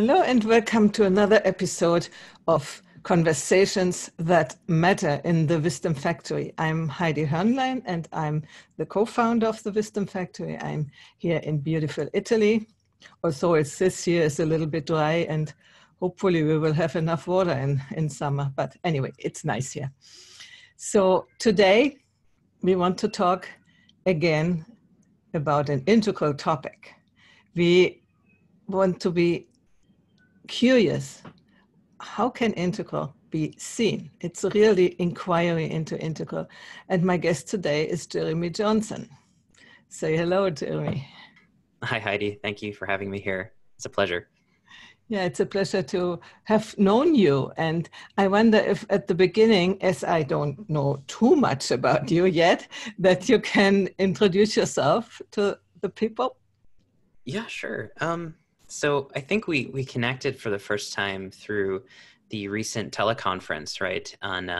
Hello and welcome to another episode of Conversations That Matter in the Wisdom Factory. I'm Heidi Hörnlein and I'm the co-founder of the Wisdom Factory. I'm here in beautiful Italy, although it's this year is a little bit dry and hopefully we will have enough water in summer. But anyway, it's nice here. So today we want to talk again about an integral topic. We want to be curious, how can integral be seen? It's really inquiry into integral. And my guest today is Jeremy Johnson. Say hello, Jeremy. Hi, Heidi. Thank you for having me here. It's a pleasure. Yeah, it's a pleasure to have known you. And I wonder if at the beginning, as I don't know too much about you yet, that you can introduce yourself to the people. Yeah, sure. So I think we connected for the first time through the recent teleconference, right, on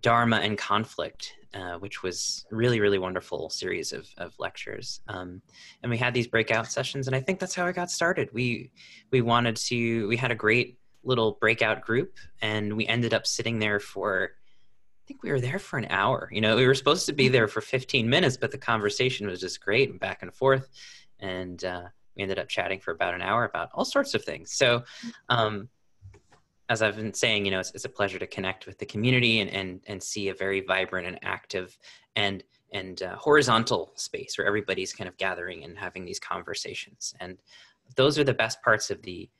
Dharma and conflict, which was a really wonderful series of lectures. And we had these breakout sessions, and I think that's how I got started. We had a great little breakout group, and we ended up sitting there for, I think we were there for an hour. You know, we were supposed to be there for 15 minutes, but the conversation was just great and back and forth, and we ended up chatting for about an hour about all sorts of things. So as I've been saying, you know, it's a pleasure to connect with the community and see a very vibrant and active and horizontal space where everybody's kind of gathering and having these conversations. And those are the best parts of the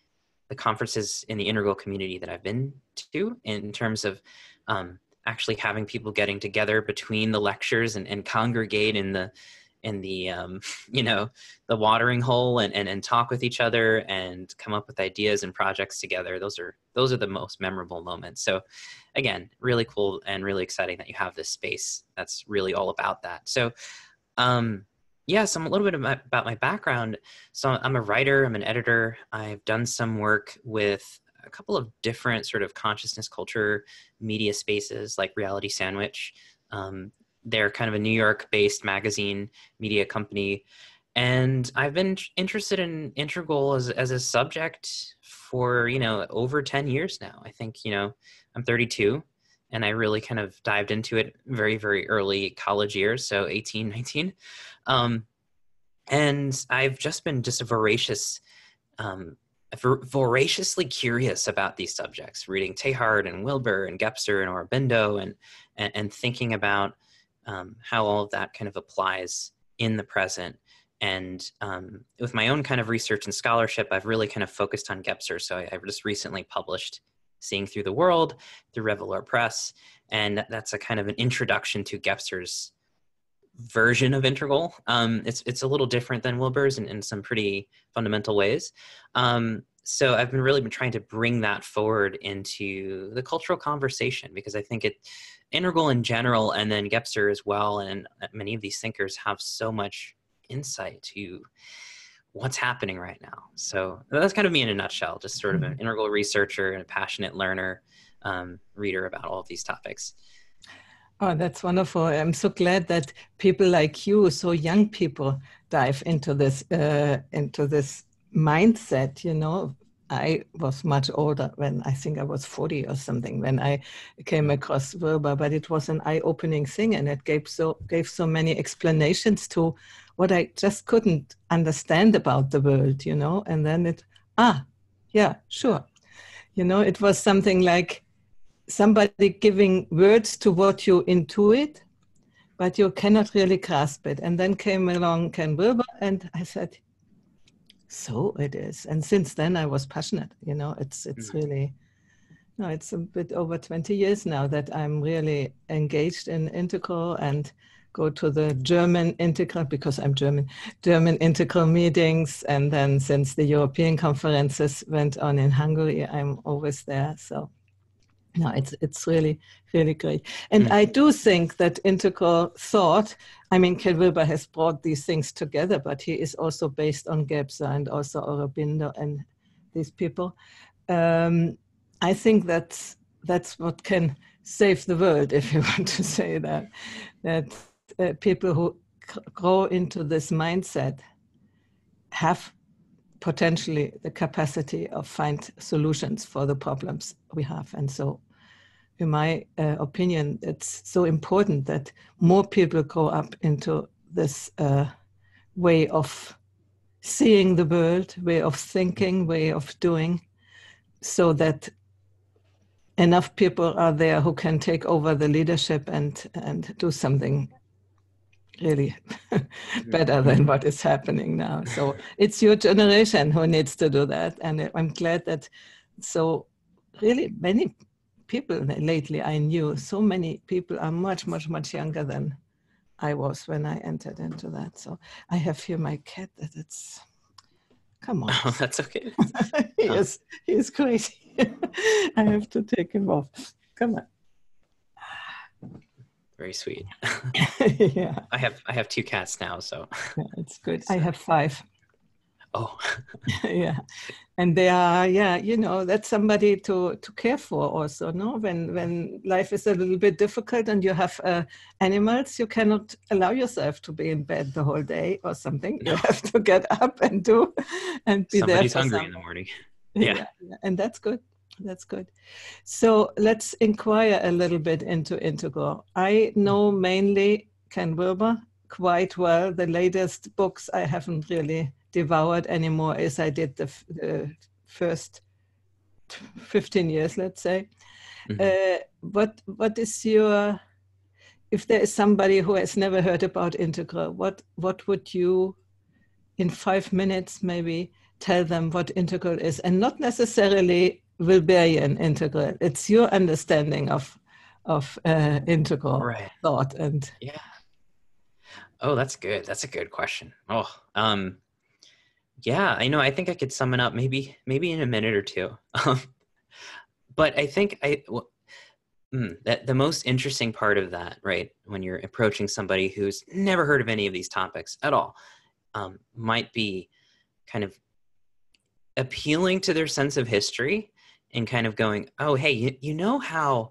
conferences in the integral community that I've been to, in terms of actually having people getting together between the lectures and congregate in the you know, the watering hole and talk with each other and come up with ideas and projects together. Those are the most memorable moments. So again, really cool and really exciting that you have this space that's really all about that. So so a little bit about my background. So I'm a writer, I'm an editor. I've done some work with a couple of different sort of consciousness culture media spaces like Reality Sandwich. They're kind of a New York-based magazine media company. And I've been interested in integral as a subject for, you know, over 10 years now. I think, you know, I'm 32 and I really kind of dived into it very early college years. So 18, 19. And I've just been just a voraciously curious about these subjects, reading Teilhard and Wilber and Gebser and Aurobindo and thinking about how all of that kind of applies in the present. And with my own kind of research and scholarship, I've really kind of focused on Gebser. So I've just recently published Seeing Through the World through Reveler Press. And that's a kind of an introduction to Gebser's version of integral. It's a little different than Wilber's in some pretty fundamental ways. So I've been trying to bring that forward into the cultural conversation, because I think integral in general, and then Gebser as well, and many of these thinkers have so much insight to what's happening right now. So that's kind of me in a nutshell, just sort of an integral researcher and a passionate learner, reader about all of these topics. Oh, that's wonderful. I'm so glad that people like you, so young people, dive into this mindset. You know, I was much older when I think I was 40 or something when I came across Wilber, but it was an eye-opening thing, and it gave so many explanations to what I just couldn't understand about the world, you know. And then you know, it was something like somebody giving words to what you intuit, but you cannot really grasp it. And then came along Ken Wilber, and I said, so it is. And since then I was passionate, you know, it's really, no, it's a bit over 20 years now that I'm really engaged in integral, and go to the German integral, because I'm German integral meetings. And then since the European conferences went on in Hungary, I'm always there. So no, it's really great. And I do think that integral thought, I mean, Ken Wilber has brought these things together, but he is also based on Gebser and also Aurobindo and these people. I think that's what can save the world, if you want to say that, people who grow into this mindset have potentially the capacity of find solutions for the problems we have. And so in my opinion, it's so important that more people grow up into this way of seeing the world, way of thinking, way of doing, so that enough people are there who can take over the leadership and do something really better than what is happening now. So it's your generation who needs to do that. And I'm glad that so really many people lately I knew, so many people are much, much, much younger than I was when I entered into that. So I have here my cat that it's, come on. Oh, that's okay. Yes, he's crazy. I have to take him off. Come on. Very sweet. Yeah. I have two cats now, so yeah, it's good. So. I have five. Oh. Yeah. And they are, yeah, you know, that's somebody to care for also, no? When life is a little bit difficult and you have animals, you cannot allow yourself to be in bed the whole day or something. No. You have to get up and do and be somebody's there for hungry in the morning. Yeah. Yeah, and that's good. That's good. So let's inquire a little bit into integral. I know mainly Ken Wilber quite well. The latest books I haven't really devoured anymore as I did the first 15 years, let's say. Mm-hmm. What is your, if there is somebody who has never heard about integral, what would you, in 5 minutes maybe, tell them what integral is, and not necessarily Wilberian integral. It's your understanding of integral thought. And yeah. Oh, that's good. That's a good question. Oh, yeah. I know. I think I could sum it up maybe in a minute or two. But I think that the most interesting part of that, right, when you're approaching somebody who's never heard of any of these topics at all, might be kind of appealing to their sense of history and kind of going, oh, hey, you know how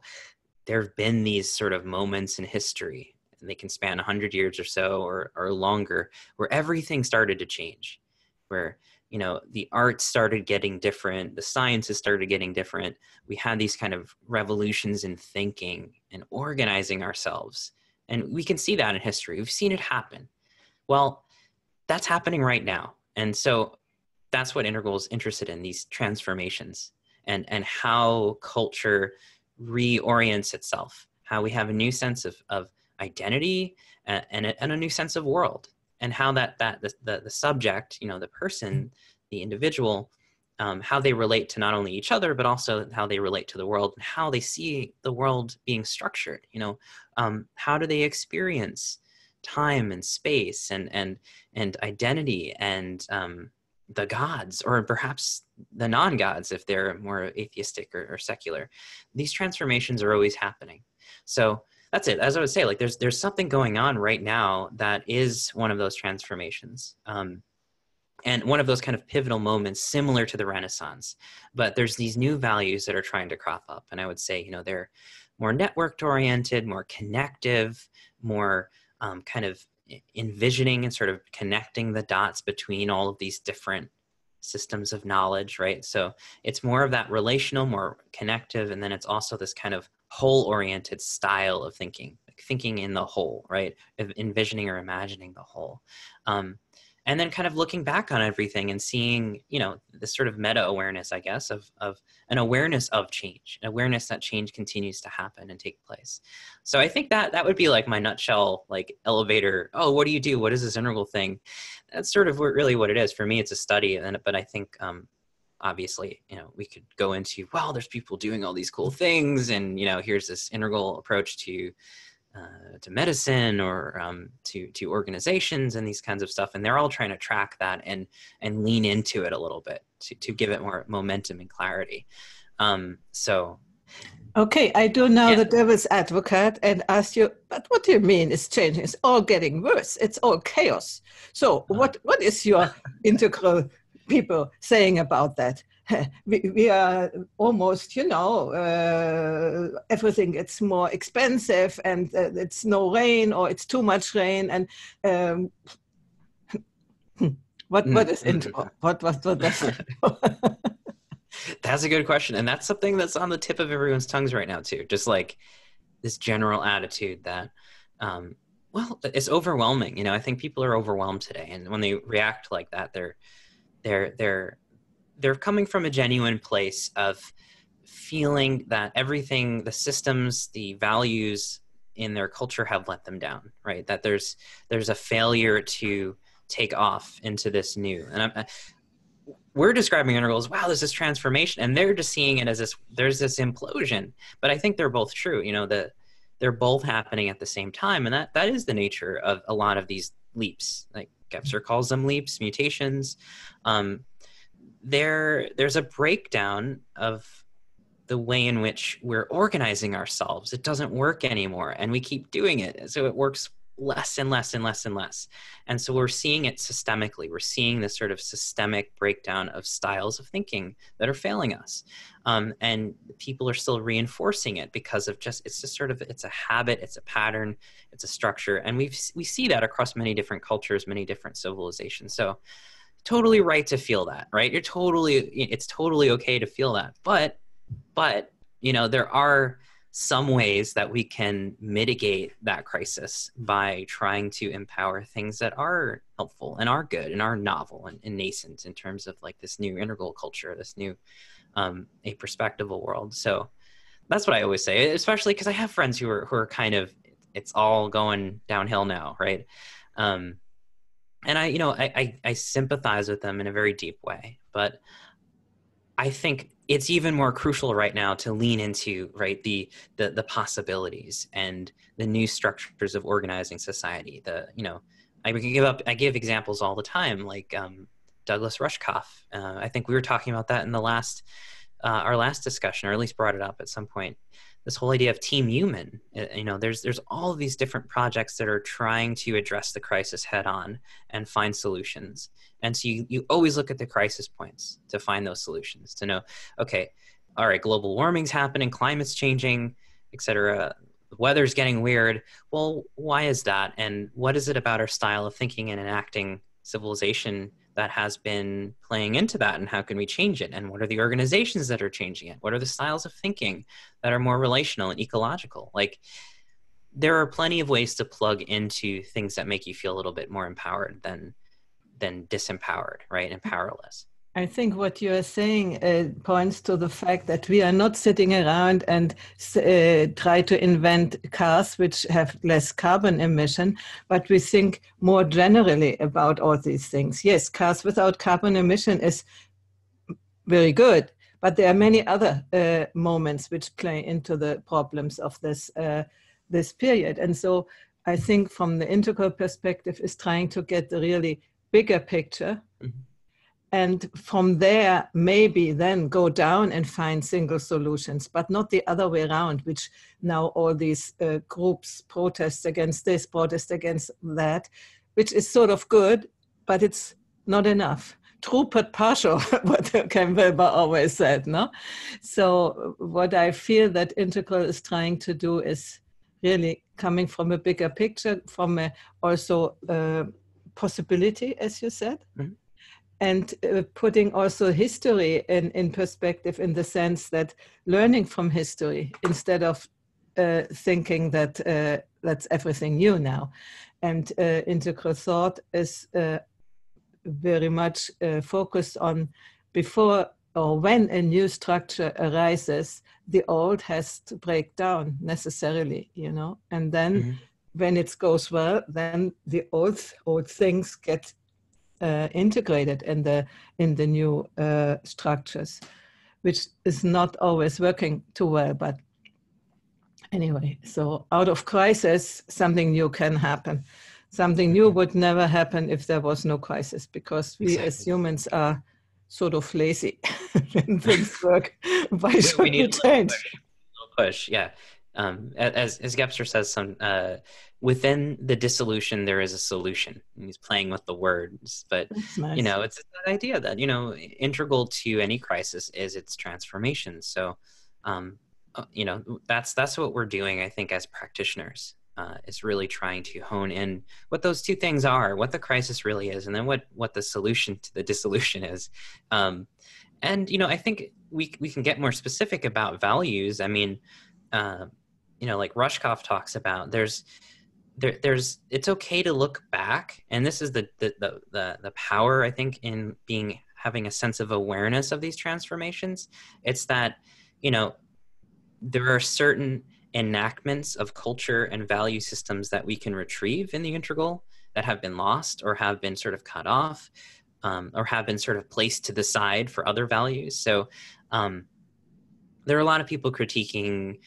there have been these sort of moments in history, and they can span 100 years or so or longer, where everything started to change, where, you know, the arts started getting different, the sciences started getting different. We had these kind of revolutions in thinking and organizing ourselves. And we can see that in history. We've seen it happen. Well, that's happening right now. And so that's what integral is interested in, these transformations and how culture reorients itself, how we have a new sense of identity and a new sense of world, and how the subject, you know, the person, the individual, how they relate to not only each other, but also how they relate to the world and how they see the world being structured, you know, how do they experience time and space and identity and the gods, or perhaps the non-gods if they're more atheistic or secular. These transformations are always happening. So that's it. As I would say, like there's something going on right now that is one of those transformations, and one of those kind of pivotal moments similar to the Renaissance. But there's these new values that are trying to crop up, and I would say, you know, they're more networked oriented, more connective, more kind of envisioning and sort of connecting the dots between all of these different systems of knowledge, right? So it's more of that relational, more connective, and then it's also this kind of whole-oriented style of thinking, like thinking in the whole, right? Of envisioning or imagining the whole. And then kind of looking back on everything and seeing, you know, this sort of meta-awareness, I guess, of an awareness of change, an awareness that change continues to happen and take place. So I think that would be like my nutshell, like elevator, oh, what do you do? What is this integral thing? That's sort of really what it is. For me, it's a study, but I think obviously, you know, we could go into, well, there's people doing all these cool things, and, you know, here's this integral approach to medicine or to organizations and these kinds of stuff, and they're all trying to track that and lean into it a little bit to give it more momentum and clarity. So, okay, I do now the devil's advocate and ask you, but what do you mean it's changing? It's all getting worse. It's all chaos. So what is your integral people saying about that? We are almost, you know, everything gets more expensive, and it's no rain, or it's too much rain, and What is intro? What does it? That's a good question, and that's something that's on the tip of everyone's tongues right now too. Just like this general attitude that, well, it's overwhelming. You know, I think people are overwhelmed today, and when they react like that, they're coming from a genuine place of feeling that everything, the systems, the values in their culture have let them down, right? That there's a failure to take off into this new, and we're describing inner goals, wow, this is transformation, and they're just seeing it as this, there's this implosion. But I think they're both true, you know, that they're both happening at the same time, and that is the nature of a lot of these leaps, like Gebser calls them leaps, mutations. There's a breakdown of the way in which we're organizing ourselves. It doesn't work anymore, and we keep doing it, so it works less and less and less and less. And so we're seeing it systemically. We're seeing this sort of systemic breakdown of styles of thinking that are failing us. And people are still reinforcing it because of just, it's just sort of, it's a habit, it's a pattern, it's a structure. And we see that across many different cultures, many different civilizations. So totally right to feel that, right? You're totally, it's totally okay to feel that. But, you know, there are some ways that we can mitigate that crisis by trying to empower things that are helpful and are good and are novel and nascent in terms of like this new integral culture, this new a perspectival world. So that's what I always say, especially because I have friends who are kind of, it's all going downhill now, right? And I, you know, I sympathize with them in a very deep way, but I think it's even more crucial right now to lean into, right, the possibilities and the new structures of organizing society. The, you know, I give examples all the time, like Douglas Rushkoff. I think we were talking about that in the last, our last discussion, or at least brought it up at some point. This whole idea of Team Human, you know, there's all of these different projects that are trying to address the crisis head on and find solutions. And so you always look at the crisis points to find those solutions, to know, okay, all right, global warming's happening, climate's changing, et cetera, the weather's getting weird. Well, why is that? And what is it about our style of thinking and enacting civilization that has been playing into that, and how can we change it? And what are the organizations that are changing it? What are the styles of thinking that are more relational and ecological? Like, there are plenty of ways to plug into things that make you feel a little bit more empowered than disempowered, right? And powerless. I think what you are saying points to the fact that we are not sitting around and try to invent cars which have less carbon emission, but we think more generally about all these things. Yes, cars without carbon emission is very good, but there are many other moments which play into the problems of this period. And so I think from the integral perspective is trying to get the really bigger picture. Mm-hmm. And from there, maybe then go down and find single solutions, but not the other way around, which now all these groups protest against this, protest against that, which is sort of good, but it's not enough. True but partial, what Ken Wilber always said, no? So what I feel that Integral is trying to do is really coming from a bigger picture, from also possibility, as you said. Mm-hmm. And putting also history in perspective, in the sense that learning from history instead of thinking that that's everything new now. And integral thought is very much focused on before or when a new structure arises, the old has to break down necessarily, you know, and then mm-hmm. when it goes well, then the old things get integrated in the new structures, which is not always working too well. But anyway, so out of crisis, something new can happen. Something new would never happen if there was no crisis, because we exactly. as humans are sort of lazy when things work. Why should we need change? Push, yeah. As Gebser says, within the dissolution, there is a solution. And he's playing with the words, but nice. You know, it's that idea that, you know, integral to any crisis is its transformation. So, you know, that's what we're doing, I think, as practitioners. is really trying to hone in what those two things are, what the crisis really is, and then what the solution to the dissolution is. And, you know, I think we can get more specific about values. I mean, you know, like Rushkoff talks about, it's okay to look back. And this is the power, I think, in having a sense of awareness of these transformations. It's that, you know, there are certain enactments of culture and value systems that we can retrieve in the integral that have been lost or have been sort of cut off, or have been sort of placed to the side for other values. So there are a lot of people critiquing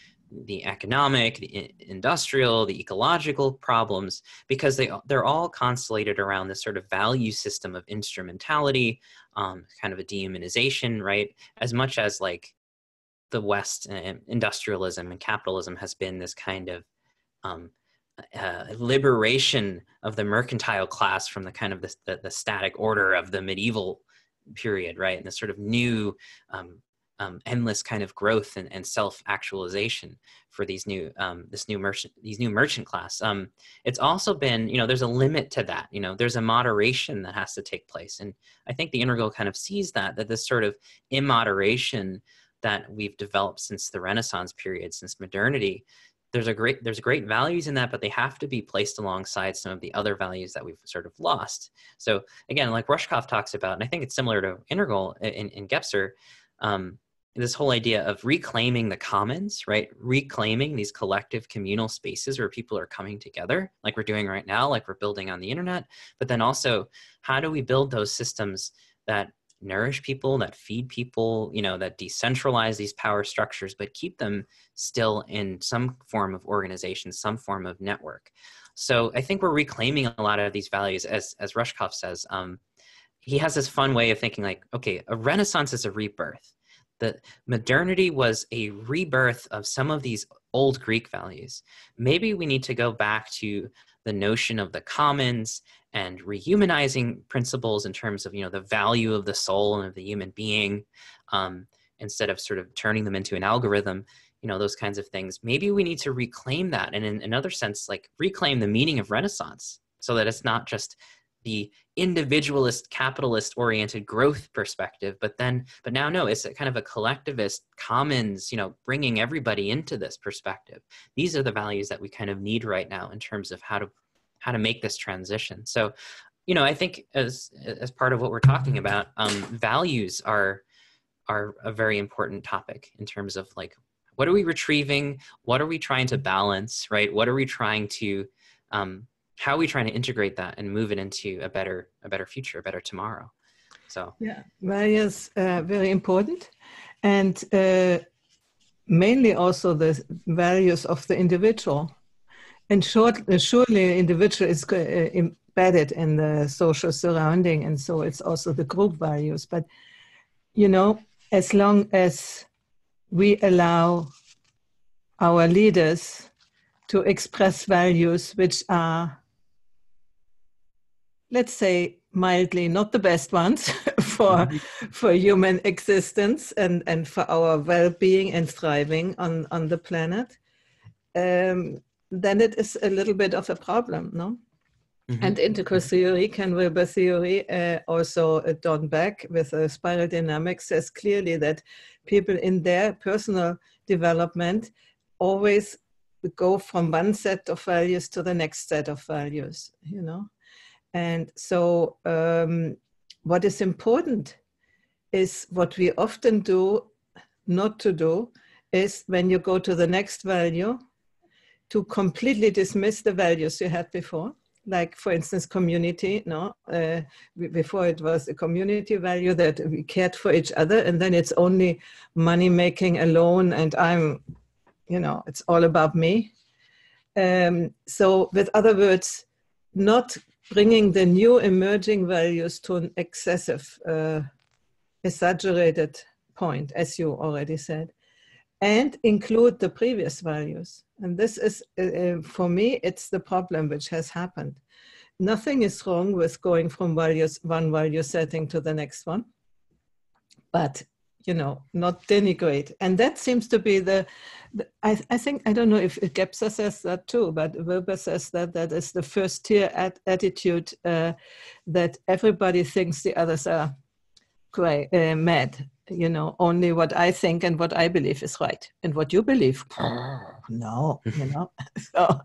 the economic, the industrial, the ecological problems, because they're all constellated around this sort of value system of instrumentality, kind of a dehumanization, right? As much as like the West and industrialism and capitalism has been this kind of liberation of the mercantile class from the kind of the static order of the medieval period, right? And this sort of new endless kind of growth and self-actualization for these new merchant class. It's also been, you know, there's a limit to that. You know, there's a moderation that has to take place, and I think the integral kind of sees that this sort of immoderation that we've developed since the Renaissance period, since modernity. There's great values in that, but they have to be placed alongside some of the other values that we've sort of lost. So again, like Rushkoff talks about, and I think it's similar to integral in Gebser. This whole idea of reclaiming the commons, right? Reclaiming these collective communal spaces where people are coming together, like we're doing right now, like we're building on the internet. But then also, how do we build those systems that nourish people, that feed people, you know, that decentralize these power structures, but keep them still in some form of organization, some form of network? So I think we're reclaiming a lot of these values, as Rushkoff says. He has this fun way of thinking like, okay, a Renaissance is a rebirth. The modernity was a rebirth of some of these old Greek values. Maybe we need to go back to the notion of the commons and rehumanizing principles in terms of, you know, the value of the soul and of the human being, instead of sort of turning them into an algorithm, you know, those kinds of things. Maybe we need to reclaim that. And in another sense, like reclaim the meaning of Renaissance so that it's not just the individualist, capitalist-oriented growth perspective, but now it's a kind of a collectivist commons, you know, bringing everybody into this perspective. These are the values that we kind of need right now in terms of how to make this transition. So, you know, I think as part of what we're talking about, values are a very important topic in terms of like, what are we retrieving? What are we trying to balance, right? What are we trying to how are we trying to integrate that and move it into a better future, a better tomorrow? So yeah, values are very important, and mainly also the values of the individual. And surely individual is embedded in the social surrounding, and so it's also the group values. But, you know, as long as we allow our leaders to express values which are, let's say, mildly not the best ones for human existence and for our well-being and thriving on the planet, then it is a little bit of a problem, no? Mm-hmm. And integral theory, Ken Wilber theory, also Don Beck with spiral dynamics, says clearly that people in their personal development always go from one set of values to the next set of values, you know? And so what is important is what we often do not to do is, when you go to the next value, to completely dismiss the values you had before. Like, for instance, community, no? Before it was a community value that we cared for each other, and then it's only money making alone, and I'm, you know, it's all about me. So with other words, not bringing the new emerging values to an excessive, exaggerated point, as you already said, and include the previous values. And this is, for me, it's the problem which has happened. Nothing is wrong with going from one value setting to the next one, but you know, not denigrate. And that seems to be I think, I don't know if Gebser says that too, but Wilber says that is the first tier attitude, that everybody thinks the others are mad. You know, only what I think and what I believe is right, and what you believe, no, you know, so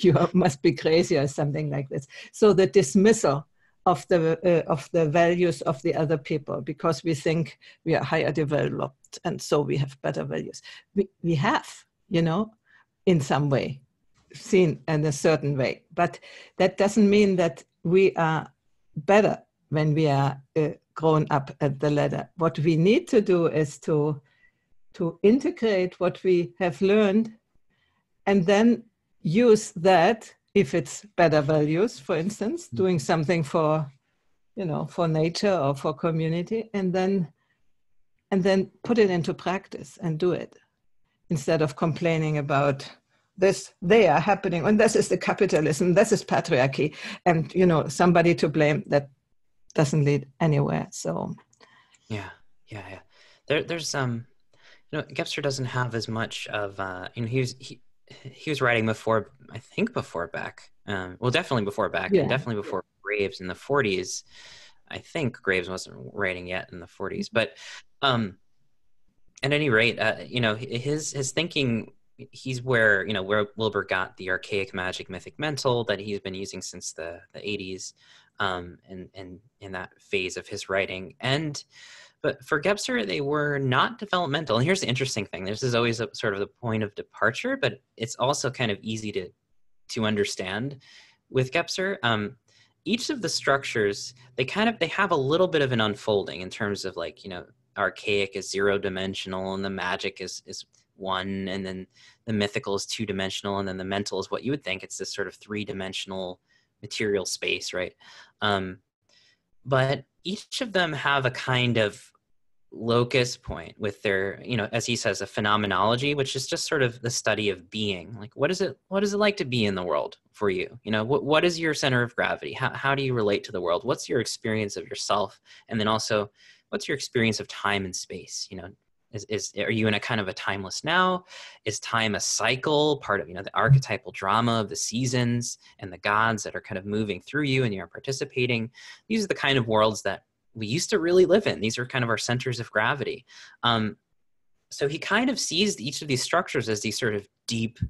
you must be crazy or something like this. So the dismissal of the values of the other people, because we think we are higher developed and so we have better values. We have, you know, in some way, seen in a certain way, but that doesn't mean that we are better when we are grown up at the ladder. What we need to do is to integrate what we have learned and then use that, if it's better values, for instance, doing something for, you know, for nature or for community, and then put it into practice and do it, instead of complaining about this, they are happening, and this is the capitalism, this is patriarchy, and, you know, somebody to blame. That doesn't lead anywhere. So yeah. There's you know, Gebser doesn't have as much of you know, he was writing before, I think before Beck, well, definitely before Beck, yeah. And definitely before Graves in the 40s. I think Graves wasn't writing yet in the 40s, but at any rate, you know, his thinking, he's where, you know, where Wilber got the archaic magic mythic mental that he's been using since the 80s. And in that phase of his writing. But for Gebser, they were not developmental. And here's the interesting thing. This is always sort of the point of departure, but it's also kind of easy to understand with Gebser. Each of the structures, they have a little bit of an unfolding in terms of, like, you know, archaic is 0-dimensional and the magic is 1, and then the mythical is 2-dimensional, and then the mental is what you would think. It's this sort of 3-dimensional material space, right? But each of them have a kind of locus point with their, you know, as he says, a phenomenology, which is just sort of the study of being. Like, what is it like to be in the world for you? You know, what is your center of gravity? How do you relate to the world? What's your experience of yourself? And then also, what's your experience of time and space? You know, are you in a kind of a timeless now? Is time a cycle, part of, you know, the archetypal drama of the seasons and the gods that are kind of moving through you and you're participating? These are the kind of worlds that we used to really live in. These are kind of our centers of gravity. So he kind of sees each of these structures as these sort of deep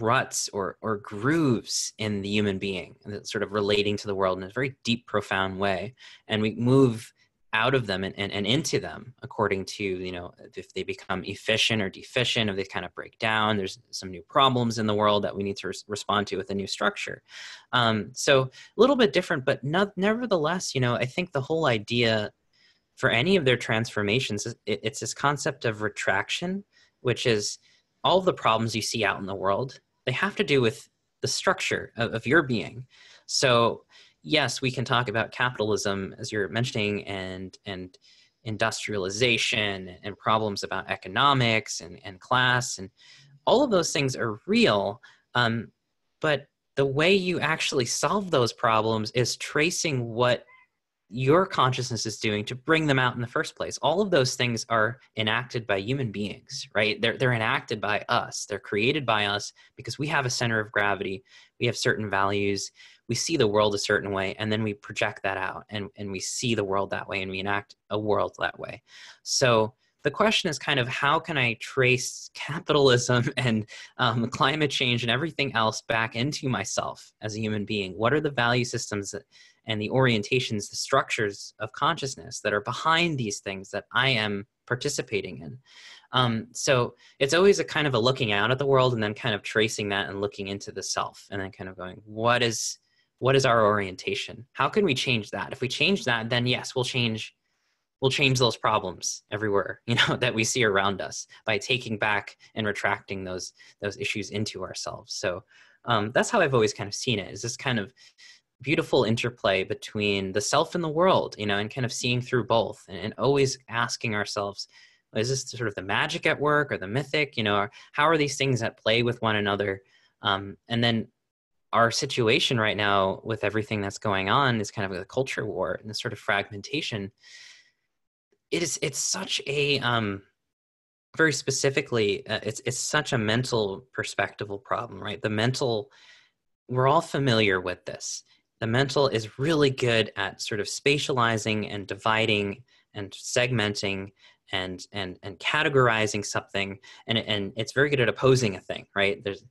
ruts or grooves in the human being, and sort of relating to the world in a very deep, profound way. And we move out of them and into them according to, you know, if they become efficient or deficient, if they kind of break down, there's some new problems in the world that we need to respond to with a new structure. So a little bit different, but nevertheless, you know, I think the whole idea for any of their transformations, it's this concept of retraction, which is all the problems you see out in the world, they have to do with the structure of your being. So yes, we can talk about capitalism, as you're mentioning, and industrialization and problems about economics and class, and all of those things are real. But the way you actually solve those problems is tracing what your consciousness is doing to bring them out in the first place. All of those things are enacted by human beings, right? They're enacted by us. They're created by us because we have a center of gravity. We have certain values. We see the world a certain way, and then we project that out, and we see the world that way, and we enact a world that way. So the question is kind of, how can I trace capitalism and climate change and everything else back into myself as a human being? What are the value systems and the orientations, the structures of consciousness that are behind these things that I am participating in? So it's always a kind of a looking out at the world and then kind of tracing that and looking into the self, and then kind of going, what is our orientation? How can we change that? If we change that, then yes, we'll change those problems everywhere, you know, that we see around us, by taking back and retracting those issues into ourselves. So that's how I've always kind of seen it, is this kind of beautiful interplay between the self and the world, you know, and kind of seeing through both, and always asking ourselves, is this sort of the magic at work or the mythic, you know, or how are these things at play with one another? And then our situation right now with everything that's going on is kind of a culture war and this sort of fragmentation. it's such a very specifically, it's such a mental perspectival problem, right? The mental, we're all familiar with this. The mental is really good at sort of spatializing and dividing and segmenting and categorizing something, and it's very good at opposing a thing, right? There's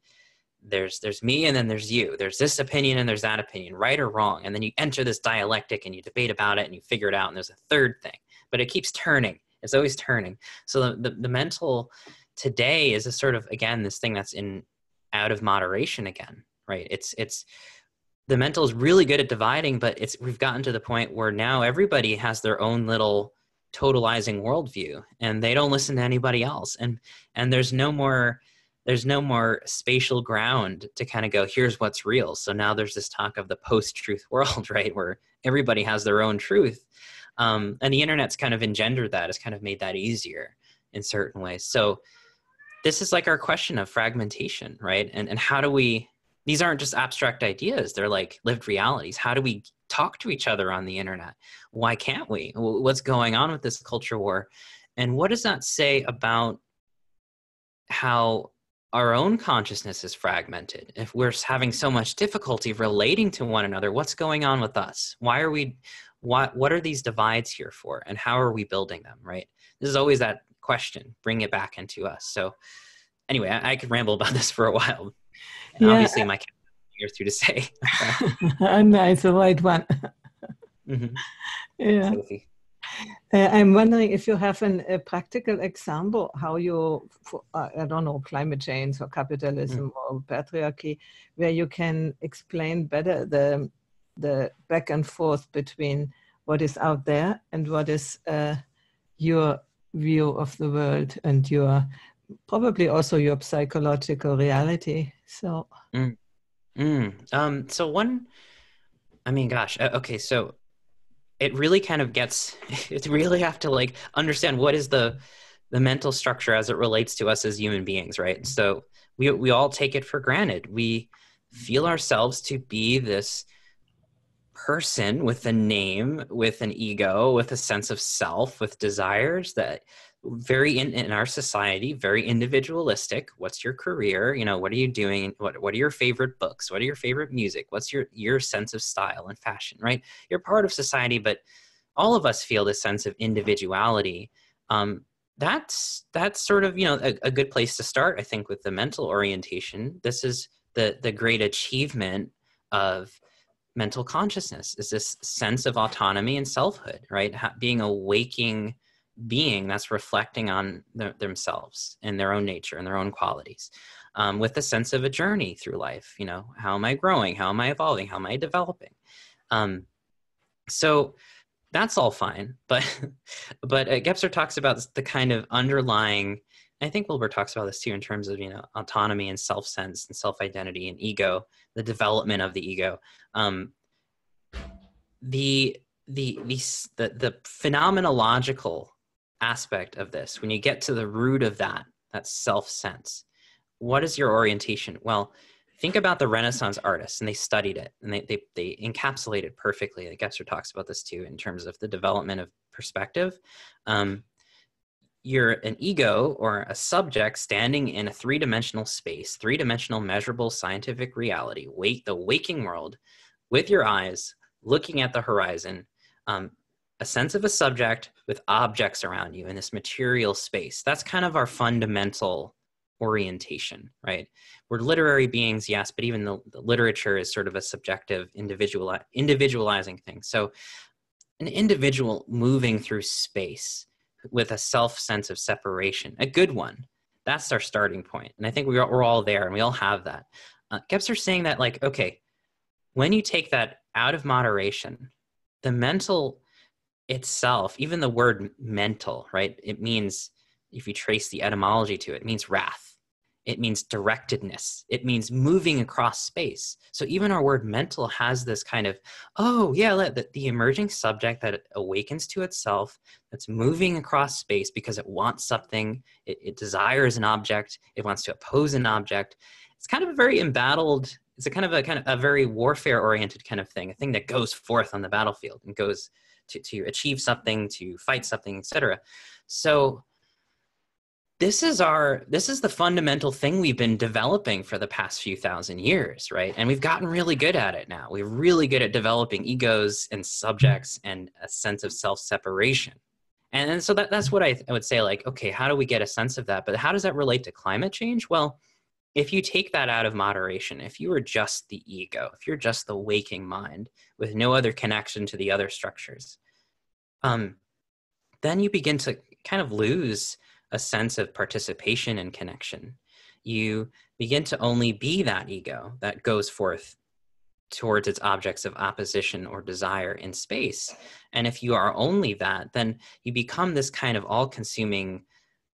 me, and then there's you. There's this opinion, and there's that opinion, right or wrong. And then you enter this dialectic, and you debate about it, and you figure it out, and there's a third thing. But it keeps turning. It's always turning. So the mental today is a sort of, again, this thing that's in out of moderation again, right? It's the mental is really good at dividing, but we've gotten to the point where now everybody has their own little totalizing worldview, and they don't listen to anybody else. And there's no more spatial ground to kind of go, here's what's real. So now there's this talk of the post-truth world, right? Where everybody has their own truth. And the internet's kind of engendered that. It's kind of made that easier in certain ways. So this is like our question of fragmentation, right? And how do we, these aren't just abstract ideas. They're like lived realities. How do we talk to each other on the internet? Why can't we? What's going on with this culture war? And what does that say about how our own consciousness is fragmented? If we're having so much difficulty relating to one another, what's going on with us? Why are we, what are these divides here for? And how are we building them, right? This is always that question, bring it back into us. So anyway, I could ramble about this for a while. And yeah. Obviously my you're through to say. No, it's the right one. Mm-hmm. Yeah. I'm wondering if you have a practical example how you, I don't know, climate change or capitalism or patriarchy, where you can explain better the back and forth between what is out there and what is your view of the world and your, probably also your psychological reality. So. Mm. Mm. So one, I mean, gosh, okay. So it really kind of gets, it really have to like understand what is the mental structure as it relates to us as human beings, right? So we all take it for granted. We feel ourselves to be this person with a name, with an ego, with a sense of self, with desires that very in our society, very individualistic. What's your career? You know, what are you doing? What are your favorite books? What are your favorite music? What's your sense of style and fashion, right? You're part of society, but all of us feel this sense of individuality. That's sort of, you know, a good place to start, I think, with the mental orientation. This is the great achievement of mental consciousness, is this sense of autonomy and selfhood, right? Being a waking being that's reflecting on themselves and their own nature and their own qualities, with a sense of a journey through life. You know, how am I growing? How am I evolving? How am I developing? So that's all fine. But Gebser talks about the kind of underlying, I think Wilber talks about this too, in terms of, you know, autonomy and self-sense and self-identity and ego, the development of the ego. The phenomenological aspect of this, when you get to the root of that self-sense, what is your orientation? Well, think about the Renaissance artists, and they studied it, and they encapsulate it perfectly. Gebser talks about this too, in terms of the development of perspective. You're an ego or a subject standing in a three-dimensional space, three-dimensional measurable scientific reality, the waking world, with your eyes, looking at the horizon, a sense of a subject with objects around you in this material space. That's kind of our fundamental orientation, right? We're literary beings, yes, but even the literature is sort of a subjective individualizing thing. So an individual moving through space with a self-sense of separation, a good one, that's our starting point. And I think we're all there, and we all have that. Gebser's saying that, like, okay, when you take that out of moderation, the mental itself, even the word mental, right? It means, if you trace the etymology to it, it means wrath. It means directedness. It means moving across space. So even our word mental has this kind of, oh yeah, the emerging subject that awakens to itself, that's moving across space because it wants something, it desires an object, it wants to oppose an object. It's kind of a very embattled, it's a kind of a very warfare-oriented kind of thing, a thing that goes forth on the battlefield and goes to achieve something, to fight something, etc. So this is the fundamental thing we've been developing for the past few thousand years, right? And we've gotten really good at it now. We're really good at developing egos and subjects and a sense of self-separation. And so that's what I would say, like, okay, how do we get a sense of that? But how does that relate to climate change? Well, if you take that out of moderation, if you are just the ego, if you're just the waking mind with no other connection to the other structures, then you begin to kind of lose a sense of participation and connection. You begin to only be that ego that goes forth towards its objects of opposition or desire in space. And if you are only that, then you become this kind of all-consuming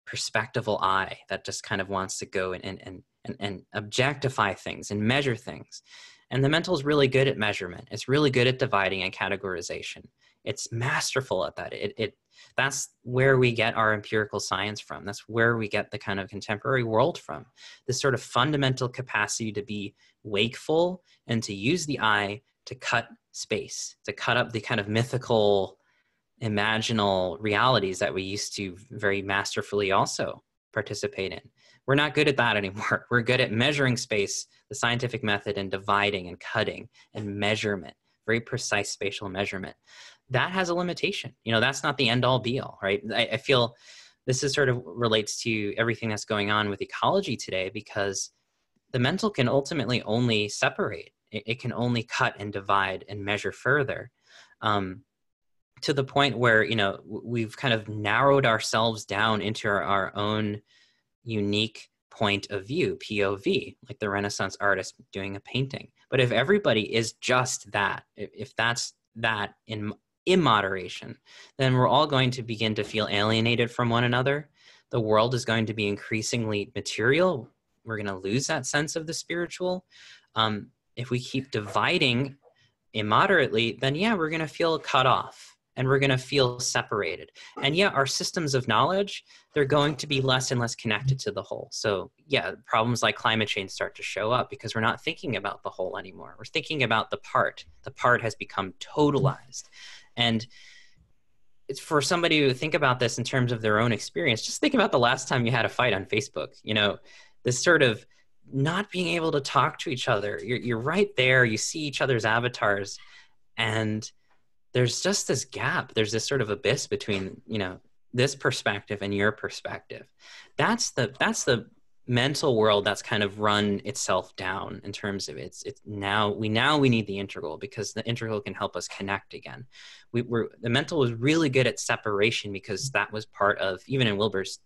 perspectival eye that just kind of wants to go and objectify things and measure things. And the mental is really good at measurement. It's really good at dividing and categorization. It's masterful at that. That's where we get our empirical science from. That's where we get the kind of contemporary world from. This sort of fundamental capacity to be wakeful and to use the eye to cut space, to cut up the kind of mythical, imaginal realities that we used to very masterfully also participate in. We're not good at that anymore. We're good at measuring space, the scientific method, and dividing and cutting and measurement, very precise spatial measurement. That has a limitation. You know, that's not the end all be all, right? I feel this is sort of relates to everything that's going on with ecology today, because the mental can ultimately only separate. It can only cut and divide and measure further, to the point where, you know, we've kind of narrowed ourselves down into our own unique point of view, POV, like the Renaissance artist doing a painting. But if everybody is just that, if that's that in moderation, then we're all going to begin to feel alienated from one another. The world is going to be increasingly material. We're going to lose that sense of the spiritual. If we keep dividing immoderately, then yeah, we're going to feel cut off and we're going to feel separated. And yeah, our systems of knowledge, they're going to be less and less connected to the whole. So yeah, problems like climate change start to show up because we're not thinking about the whole anymore. We're thinking about the part. The part has become totalized. And it's for somebody who think about this in terms of their own experience, just think about the last time you had a fight on Facebook. You know, this sort of not being able to talk to each other. You're right there, you see each other's avatars, and there's just this gap. There's this sort of abyss between, you know, this perspective and your perspective. That's the mental world that's kind of run itself down in terms of it's now we need the integral, because the integral can help us connect again. The mental was really good at separation, because that was part of, even in Wilber's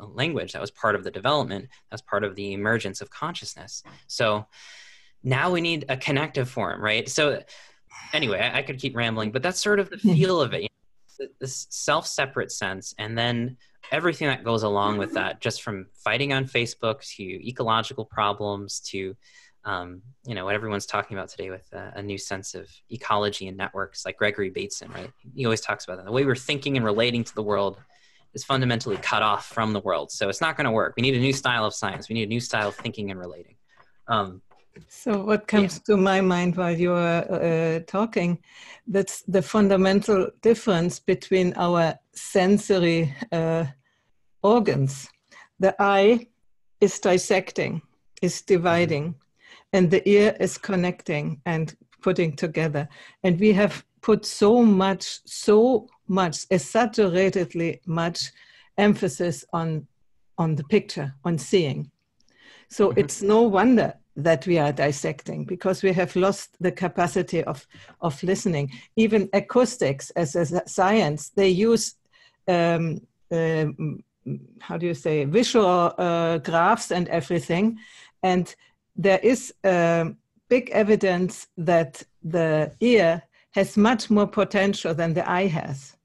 language, that was part of the development, that's part of the emergence of consciousness. So now we need a connective form, right? So anyway, I could keep rambling, but that's sort of the feel of it, you know, this self-separate sense, and then everything that goes along with that, just from fighting on Facebook to ecological problems to, you know, what everyone's talking about today with a new sense of ecology and networks, like Gregory Bateson, right? He always talks about that. The way we're thinking and relating to the world is fundamentally cut off from the world. So it's not going to work. We need a new style of science. We need a new style of thinking and relating. So what comes to my mind while you are talking, that's the fundamental difference between our sensory organs. The eye is dissecting, is dividing, and the ear is connecting and putting together. And we have put so much, exaggeratedly much emphasis on the picture, on seeing. So it's no wonder that we are dissecting, because we have lost the capacity of listening. Even acoustics as a science, they use, how do you say, visual graphs and everything. And there is big evidence that the ear has much more potential than the eye has.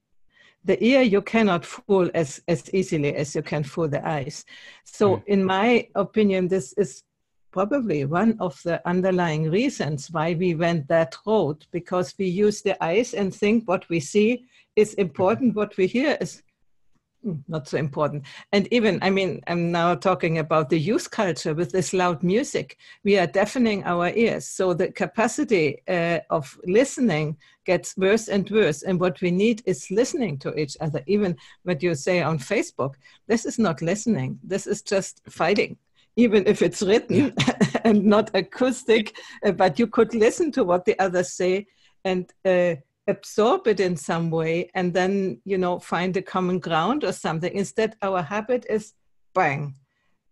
The ear you cannot fool as easily as you can fool the eyes. So in my opinion, this is probably one of the underlying reasons why we went that road, because we use the eyes and think what we see is important, what we hear is not so important. And even, I mean, I'm now talking about the youth culture with this loud music. We are deafening our ears. So the capacity of listening gets worse and worse. And what we need is listening to each other. Even what you say on Facebook, this is not listening. This is just fighting, even if it's written and not acoustic, but you could listen to what the others say and absorb it in some way, and then, you know, find a common ground or something. Instead, our habit is bang,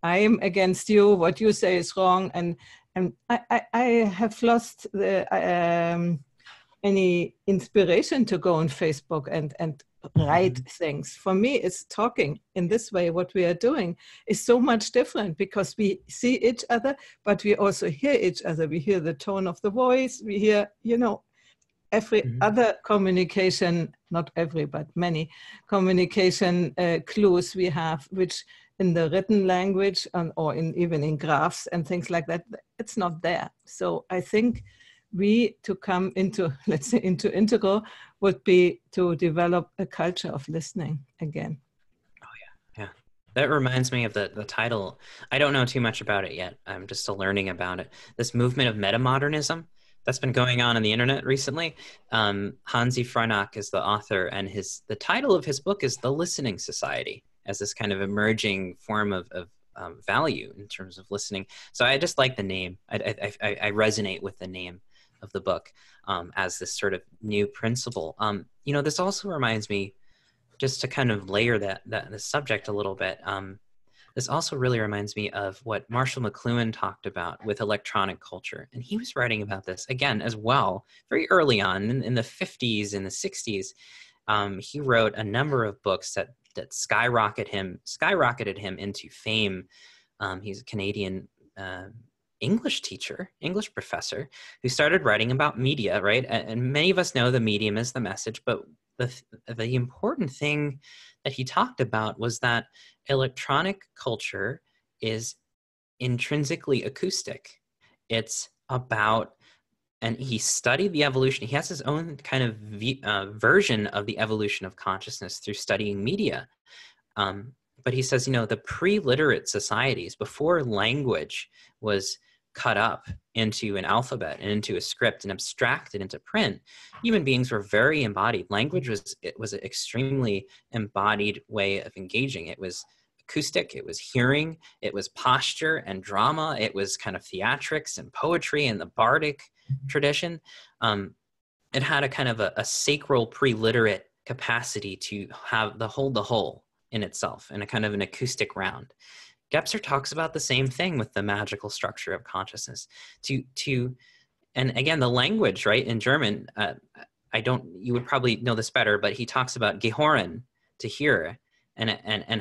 I am against you, what you say is wrong, and I have lost the, any inspiration to go on Facebook and write things. For me, it's talking in this way. What we are doing is so much different because we see each other, but we also hear each other. We hear the tone of the voice, we hear, you know, every other communication, not every, but many communication clues we have, which in the written language and, or in, even in graphs and things like that, it's not there. So I think we, to come into, let's say, into integral, would be to develop a culture of listening again. Oh, yeah. Yeah. That reminds me of the title. I don't know too much about it yet. I'm just still learning about it. This movement of metamodernism that's been going on the internet recently. Hanzi Freinacht is the author, and the title of his book is The Listening Society, as this kind of emerging form of value in terms of listening. So I just like the name. I resonate with the name of the book as this sort of new principle. You know, this also reminds me, just to kind of layer the subject a little bit, this also really reminds me of what Marshall McLuhan talked about with electronic culture. And he was writing about this, again, as well, very early on in the 50s and the 60s. He wrote a number of books that skyrocketed him into fame. He's a Canadian English teacher, English professor, who started writing about media, right? And many of us know the medium is the message, but the important thing that he talked about was that electronic culture is intrinsically acoustic. It's about, and he studied the evolution. He has his own kind of version of the evolution of consciousness through studying media. But he says, you know, the pre-literate societies, before language was cut up into an alphabet and into a script and abstracted into print, human beings were very embodied. Language was an extremely embodied way of engaging. It was acoustic, it was hearing, it was posture and drama, it was kind of theatrics and poetry and the bardic tradition. It had a kind of a sacral pre-literate capacity to have the whole in itself in a kind of an acoustic round. Gebser talks about the same thing with the magical structure of consciousness. And again, the language, right? In German, you would probably know this better, but he talks about Gehoren, to hear, and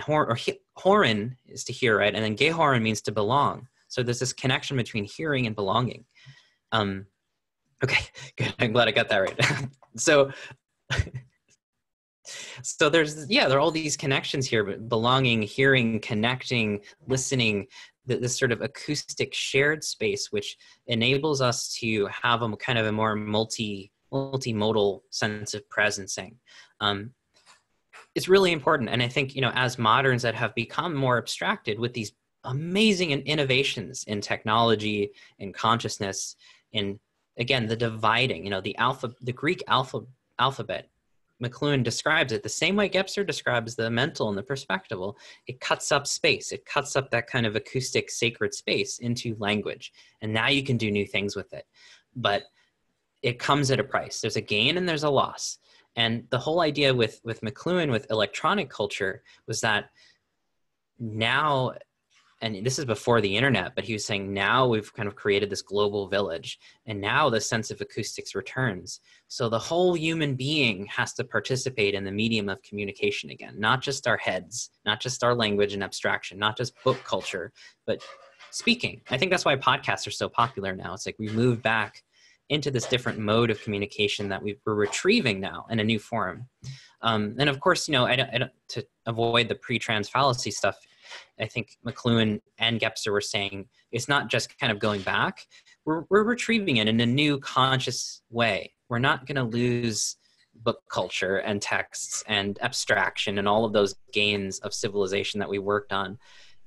Horen is to hear, right? And then Gehoren means to belong. So there's this connection between hearing and belonging. Okay, good. I'm glad I got that right. So there's, yeah, there are all these connections here, but belonging, hearing, connecting, listening, this sort of acoustic shared space, which enables us to have a kind of a more multimodal sense of presencing. It's really important. And I think, you know, as moderns that have become more abstracted with these amazing innovations in technology, in consciousness, in, again, the dividing, you know, the Greek alphabet, McLuhan describes it the same way Gebser describes the mental and the perspectival. It cuts up space. It cuts up that kind of acoustic sacred space into language. And now you can do new things with it. But it comes at a price. There's a gain and there's a loss. And the whole idea with McLuhan, with electronic culture, was that now, and this is before the internet, but he was saying now we've kind of created this global village, and now the sense of acoustics returns. So the whole human being has to participate in the medium of communication again, not just our heads, not just our language and abstraction, not just book culture, but speaking. I think that's why podcasts are so popular now. It's like we move back into this different mode of communication that we're retrieving now in a new form. And of course, you know, I don't, to avoid the pre-trans fallacy stuff, I think McLuhan and Gebser were saying it's not just kind of going back. We're retrieving it in a new conscious way. We're not going to lose book culture and texts and abstraction and all of those gains of civilization that we worked on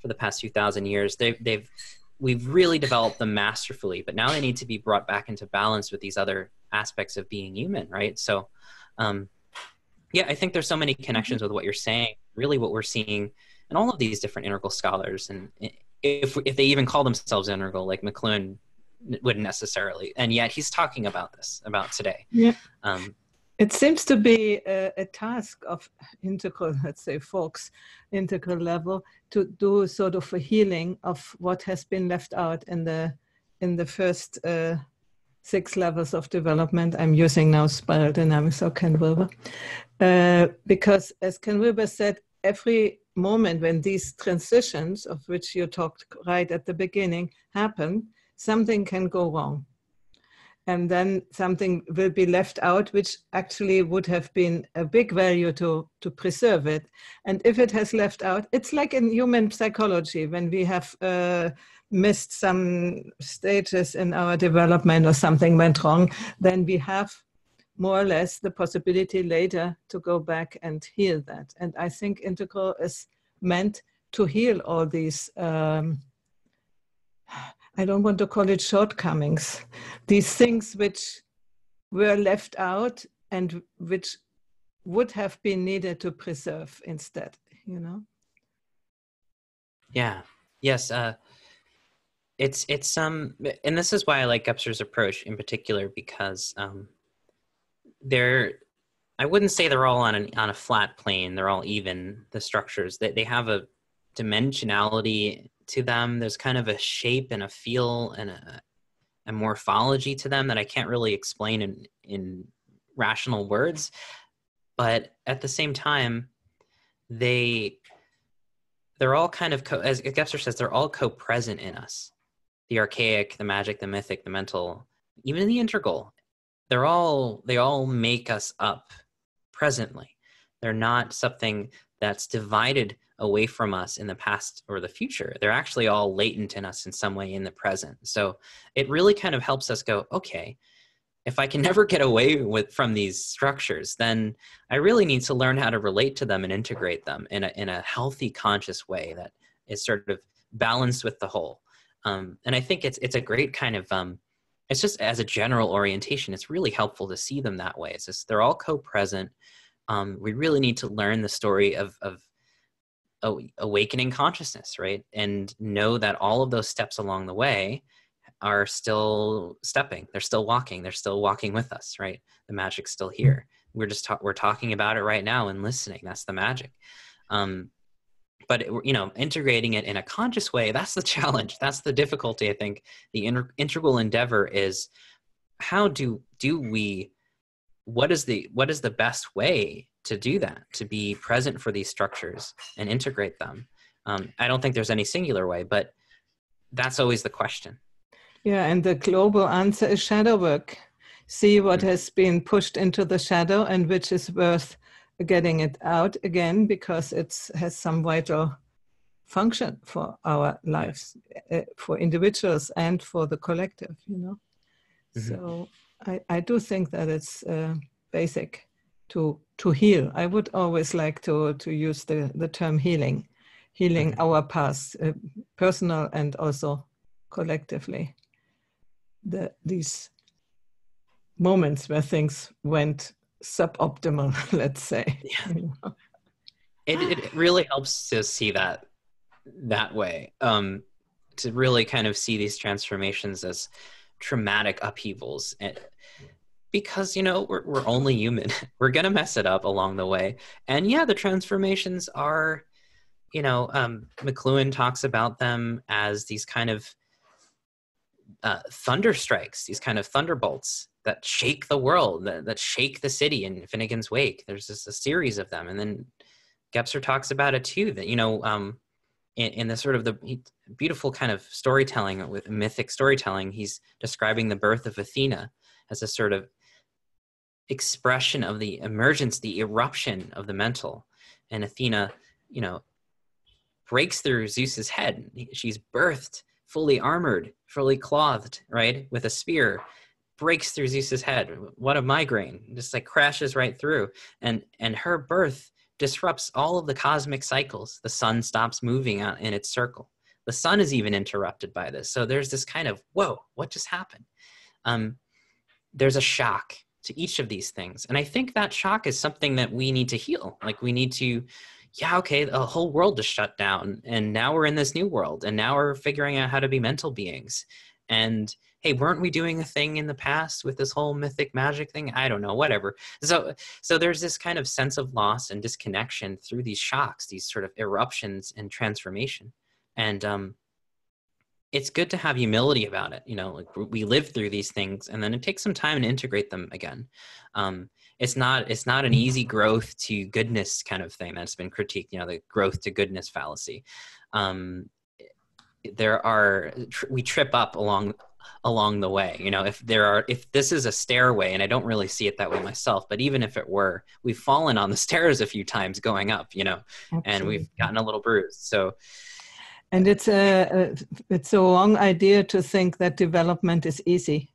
for the past few thousand years. We've really developed them masterfully, but now they need to be brought back into balance with these other aspects of being human, right? So, yeah, I think there's so many connections with what you're saying, really what we're seeing in all of these different integral scholars. And if they even call themselves integral, like McLuhan wouldn't necessarily, and yet he's talking about this, about today. Yeah. It seems to be a task of integral, let's say, folks, integral level, to do sort of a healing of what has been left out in the first 6 levels of development. I'm using now spiral dynamics or Ken Wilber, because as Ken Wilber said, every moment when these transitions, of which you talked right at the beginning, happen, something can go wrong. And then something will be left out, which actually would have been a big value to preserve it. And if it has left out, it's like in human psychology, when we have missed some stages in our development or something went wrong, then we have more or less the possibility later to go back and heal that. And I think integral is meant to heal all these, I don't want to call it shortcomings, these things which were left out and which would have been needed to preserve instead, you know? Yeah, yes. And this is why I like Gebser's approach in particular, because I wouldn't say they're all on a flat plane. They're all even, the structures. They have a dimensionality to them. There's kind of a shape and a feel and a morphology to them that I can't really explain in rational words. But at the same time, they're all kind of, as Gebser says, they're all co-present in us. The archaic, the magic, the mythic, the mental, even the integral. They all make us up presently. They're not something that's divided away from us in the past or the future. They're actually all latent in us in some way in the present. So it really kind of helps us go, okay, if I can never get away from these structures, then I really need to learn how to relate to them and integrate them in a healthy, conscious way that is sort of balanced with the whole. And I think it's a great kind of, it's just as a general orientation, it's really helpful to see them that way. It's just, they're all co-present. We really need to learn the story of awakening consciousness, right? And know that all of those steps along the way are still stepping. They're still walking. They're still walking with us, right? The magic's still here. We're just we're talking about it right now and listening. That's the magic. But integrating it in a conscious way, that's the challenge. That's the difficulty. I think the integral endeavor is, how do we? What is the best way to do that? To be present for these structures and integrate them. I don't think there's any singular way, but that's always the question. Yeah, and the global answer is shadow work. See what has been pushed into the shadow and which is worth getting it out again, because it has some vital function for our lives, for individuals and for the collective, you know? Mm-hmm. So I do think that it's basic to heal. I would always like to use the term healing mm-hmm. our past, personal and also collectively. These moments where things went suboptimal, let's say. Yeah. You know? It really helps to see that way, to really kind of see these transformations as traumatic upheavals, because we're only human. We're gonna mess it up along the way, and yeah, the transformations are, McLuhan talks about them as these kind of thunder strikes, these kind of thunderbolts that shake the world, that shake the city in Finnegan's Wake. There's just a series of them, and then Gebser talks about it too. That in the sort of the beautiful kind of storytelling, with mythic storytelling, he's describing the birth of Athena as a sort of expression of the emergence, the eruption of the mental. And Athena, breaks through Zeus's head. She's birthed fully armored, fully clothed, right? With a spear, breaks through Zeus's head. What a migraine. Just like crashes right through. And her birth disrupts all of the cosmic cycles. The sun stops moving out in its circle. The sun is even interrupted by this. So there's this kind of, whoa, what just happened? There's a shock to each of these things. And I think that shock is something that we need to heal. Like we need to, yeah, okay, the whole world is shut down. And now we're in this new world. And now we're figuring out how to be mental beings. And hey, weren't we doing a thing in the past with this whole mythic magic thing? I don't know, whatever. So there's this kind of sense of loss and disconnection through these shocks, these sort of eruptions and transformation. And it's good to have humility about it. You know, like we live through these things and then it takes some time to integrate them again. It's not an easy growth to goodness kind of thing that's been critiqued, you know, the growth to goodness fallacy. We trip up along the way, you know, if this is a stairway, and I don't really see it that way myself, but even if it were, we've fallen on the stairs a few times going up, you know, absolutely. And we've gotten a little bruised. So, and it's a wrong idea to think that development is easy,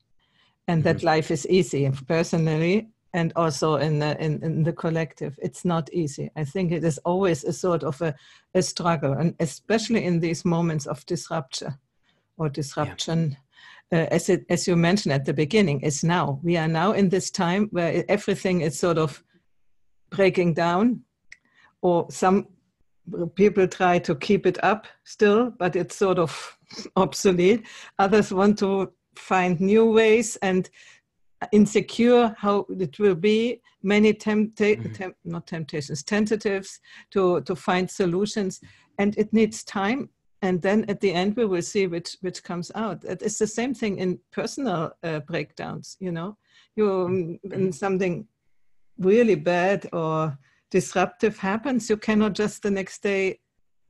and that life is easy personally, and also in the collective. It's not easy. I think it is always a sort of a struggle, and especially in these moments of disruption. Yeah. As you mentioned at the beginning, is now. We are now in this time where everything is sort of breaking down, or some people try to keep it up still, but it's sort of obsolete. Others want to find new ways and insecure how it will be. Many tentatives to find solutions, and it needs time. And then at the end, we will see which comes out. It's the same thing in personal breakdowns. You know, something really bad or disruptive happens, you cannot just the next day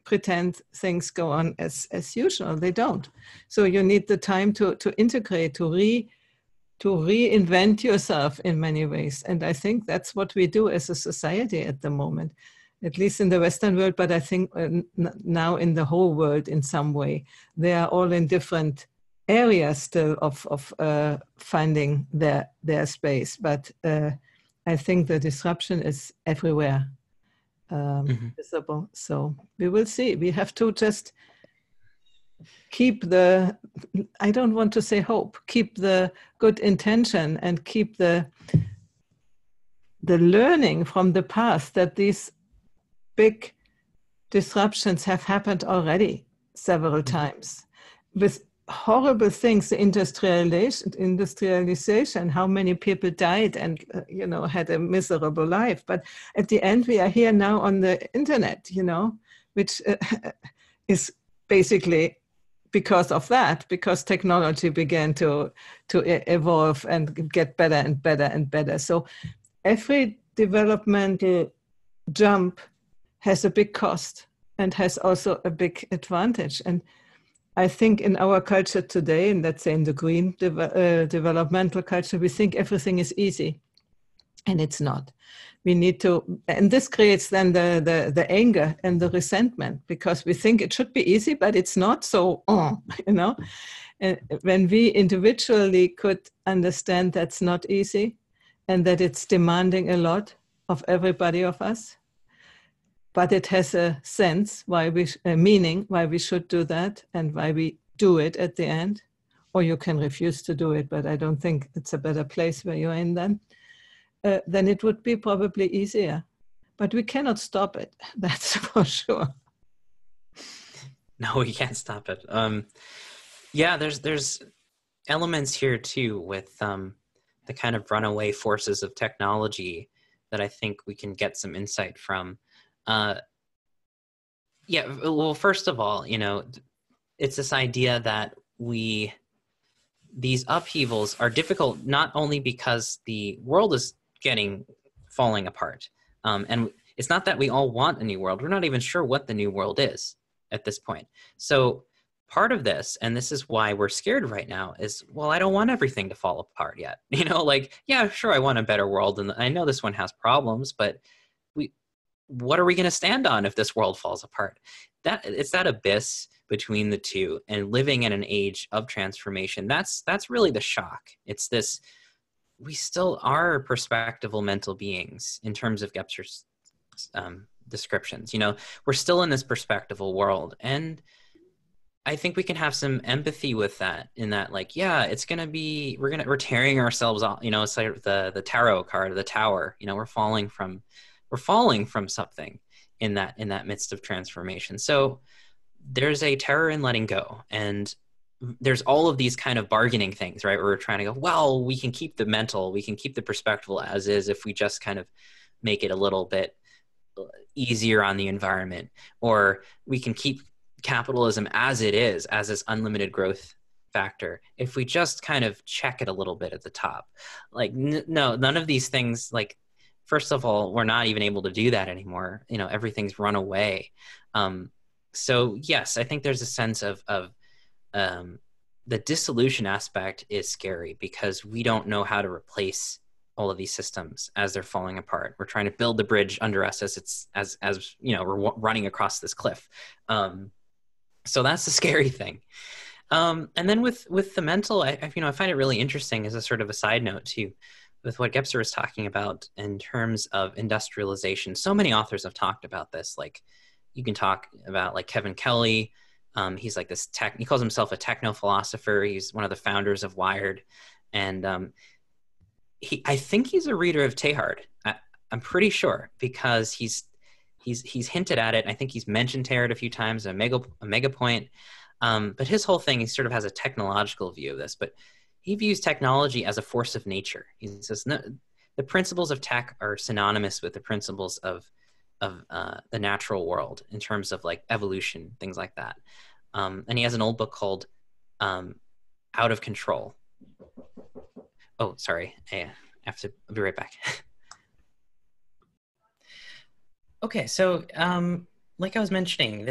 pretend things go on as usual. They don't. So you need the time to integrate, to reinvent yourself in many ways. And I think that's what we do as a society at the moment, at least in the Western world, but I think now in the whole world in some way. They are all in different areas still of finding their space. But I think the disruption is everywhere visible. So we will see. We have to just keep the, I don't want to say hope, keep the good intention and keep the learning from the past that these big disruptions have happened already several times. With horrible things, the industrialization, how many people died and you know, had a miserable life. But at the end, we are here now on the internet, you know, which is basically because of that, because technology began to evolve and get better and better and better. So every developmental jump has a big cost and has also a big advantage. And I think in our culture today, and let's say in the green developmental culture, we think everything is easy, and it's not. We need to, and this creates then the anger and the resentment, because we think it should be easy, but it's not. So, you know, and when we individually could understand that's not easy, and that it's demanding a lot of everybody of us, but it has a sense, a meaning, why we should do that and why we do it at the end. Or you can refuse to do it, but I don't think it's a better place where you're in then it would be probably easier. But we cannot stop it, that's for sure. No, we can't stop it. Yeah, there's elements here too with the kind of runaway forces of technology that I think we can get some insight from. Yeah, well, first of all, you know, it's this idea that these upheavals are difficult, not only because the world is falling apart. And it's not that we all want a new world. We're not even sure what the new world is at this point. So part of this, and this is why we're scared right now, is, well, I don't want everything to fall apart yet. You know, like, yeah, sure, I want a better world. And I know this one has problems, but what are we going to stand on if this world falls apart? That it's that abyss between the two, and living in an age of transformation, that's really the shock. It's this, we still are perspectival mental beings in terms of Gebser's descriptions. You know, we're still in this perspectival world, and I think we can have some empathy with that, in that, like, yeah, it's going to be, we're tearing ourselves off, you know, it's like the tarot card, the tower, you know, we're falling from something in that midst of transformation. So there's a terror in letting go, and there's all of these kind of bargaining things, right? Where we're trying to go, well, we can keep the mental, we can keep the perspectival as is if we just kind of make it a little bit easier on the environment, or we can keep capitalism as it is, as this unlimited growth factor, if we just kind of check it a little bit at the top. Like, no, none of these things, like, first of all, we're not even able to do that anymore. You know, everything's run away. So yes, I think there's a sense of the dissolution aspect is scary, because we don't know how to replace all of these systems as they're falling apart. We're trying to build the bridge under us as you know, we're running across this cliff. So that's the scary thing. And then with the mental, I find it really interesting as a sort of a side note too, with what Gebser was talking about in terms of industrialization. So many authors have talked about this, like, you can talk about like Kevin Kelly. He's like this he calls himself a techno philosopher. He's one of the founders of Wired. And I think he's a reader of Teilhard. I'm pretty sure, because he's hinted at it. I think he's mentioned Teilhard a few times, omega point. But his whole thing, he sort of has a technological view of this, but he views technology as a force of nature. He says, no, the principles of tech are synonymous with the principles of the natural world in terms of like evolution, things like that. And he has an old book called Out of Control. Oh, sorry, I'll be right back. Okay, so like I was mentioning,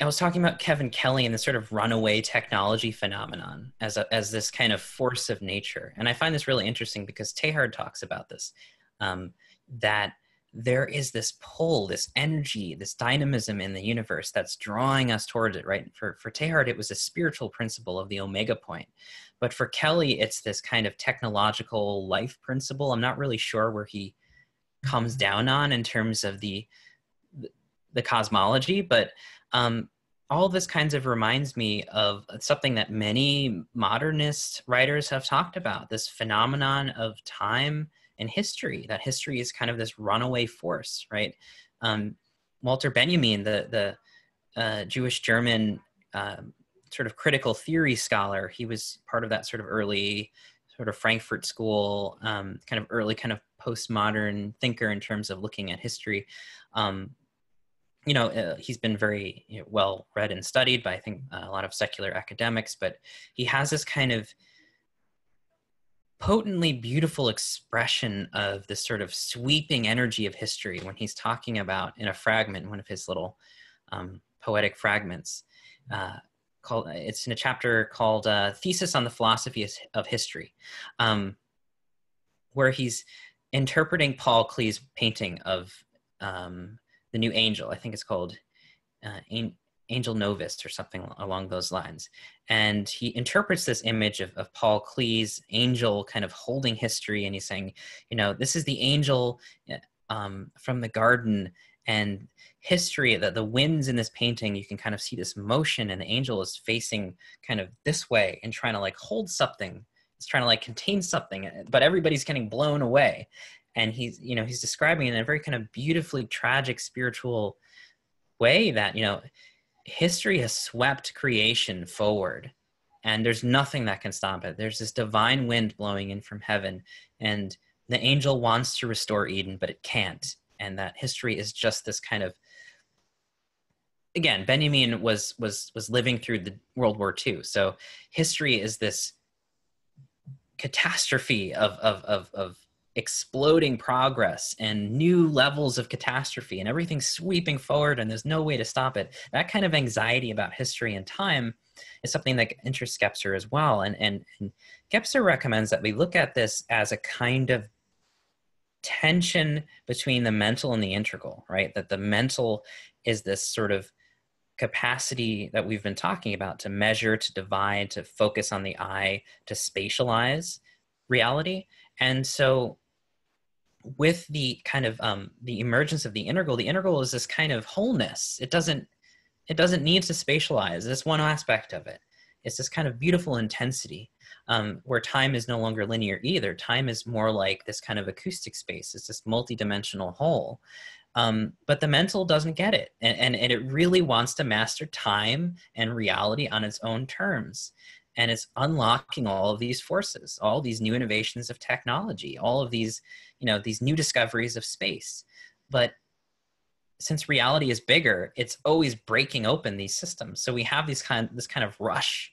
I was talking about Kevin Kelly and the sort of runaway technology phenomenon as this kind of force of nature. And I find this really interesting because Teilhard talks about this, that there is this pull, this energy, this dynamism in the universe that's drawing us towards it, right? For Teilhard, it was a spiritual principle of the omega point. But for Kelly, it's this kind of technological life principle. I'm not really sure where he comes down on in terms of the cosmology, but all this kind of reminds me of something that many modernist writers have talked about, this phenomenon of time and history, that history is kind of this runaway force, right? Walter Benjamin, the Jewish-German sort of critical theory scholar, he was part of that sort of early sort of Frankfurt School, kind of early kind of postmodern thinker in terms of looking at history. You know, he's been very well read and studied by, I think, a lot of secular academics, but he has this kind of potently beautiful expression of this sort of sweeping energy of history when he's talking about, in a fragment, one of his little poetic fragments, it's in a chapter called Thesis on the Philosophy of History, where he's interpreting Paul Klee's painting of the new angel. I think it's called Angel Novus or something along those lines. And he interprets this image of Paul Klee's angel kind of holding history. And he's saying, you know, this is the angel from the garden, and history, that the winds in this painting, you can kind of see this motion, and the angel is facing kind of this way and trying to like hold something. It's trying to like contain something, but everybody's getting blown away. And he's, you know, he's describing it in a very kind of beautifully tragic spiritual way that, you know, history has swept creation forward, and there's nothing that can stop it. There's this divine wind blowing in from heaven, and the angel wants to restore Eden, but it can't. And that history is just this kind of, again, Benjamin was living through the World War II. So history is this catastrophe of exploding progress and new levels of catastrophe, and everything's sweeping forward and there's no way to stop it. That kind of anxiety about history and time is something that interests Gebser as well. And Gebser recommends that we look at this as a kind of tension between the mental and the integral, right? That the mental is this sort of capacity that we've been talking about to measure, to divide, to focus on the eye, to spatialize reality. And so with the kind of the emergence of the integral is this kind of wholeness. It doesn't need to spatialize. That's one aspect of it. It's this kind of beautiful intensity where time is no longer linear either. Time is more like this kind of acoustic space. It's this multidimensional whole. But the mental doesn't get it. And it really wants to master time and reality on its own terms. And it's unlocking all of these forces, all these new innovations of technology, all of these, you know, these new discoveries of space. But since reality is bigger, it's always breaking open these systems. So we have these kind of rush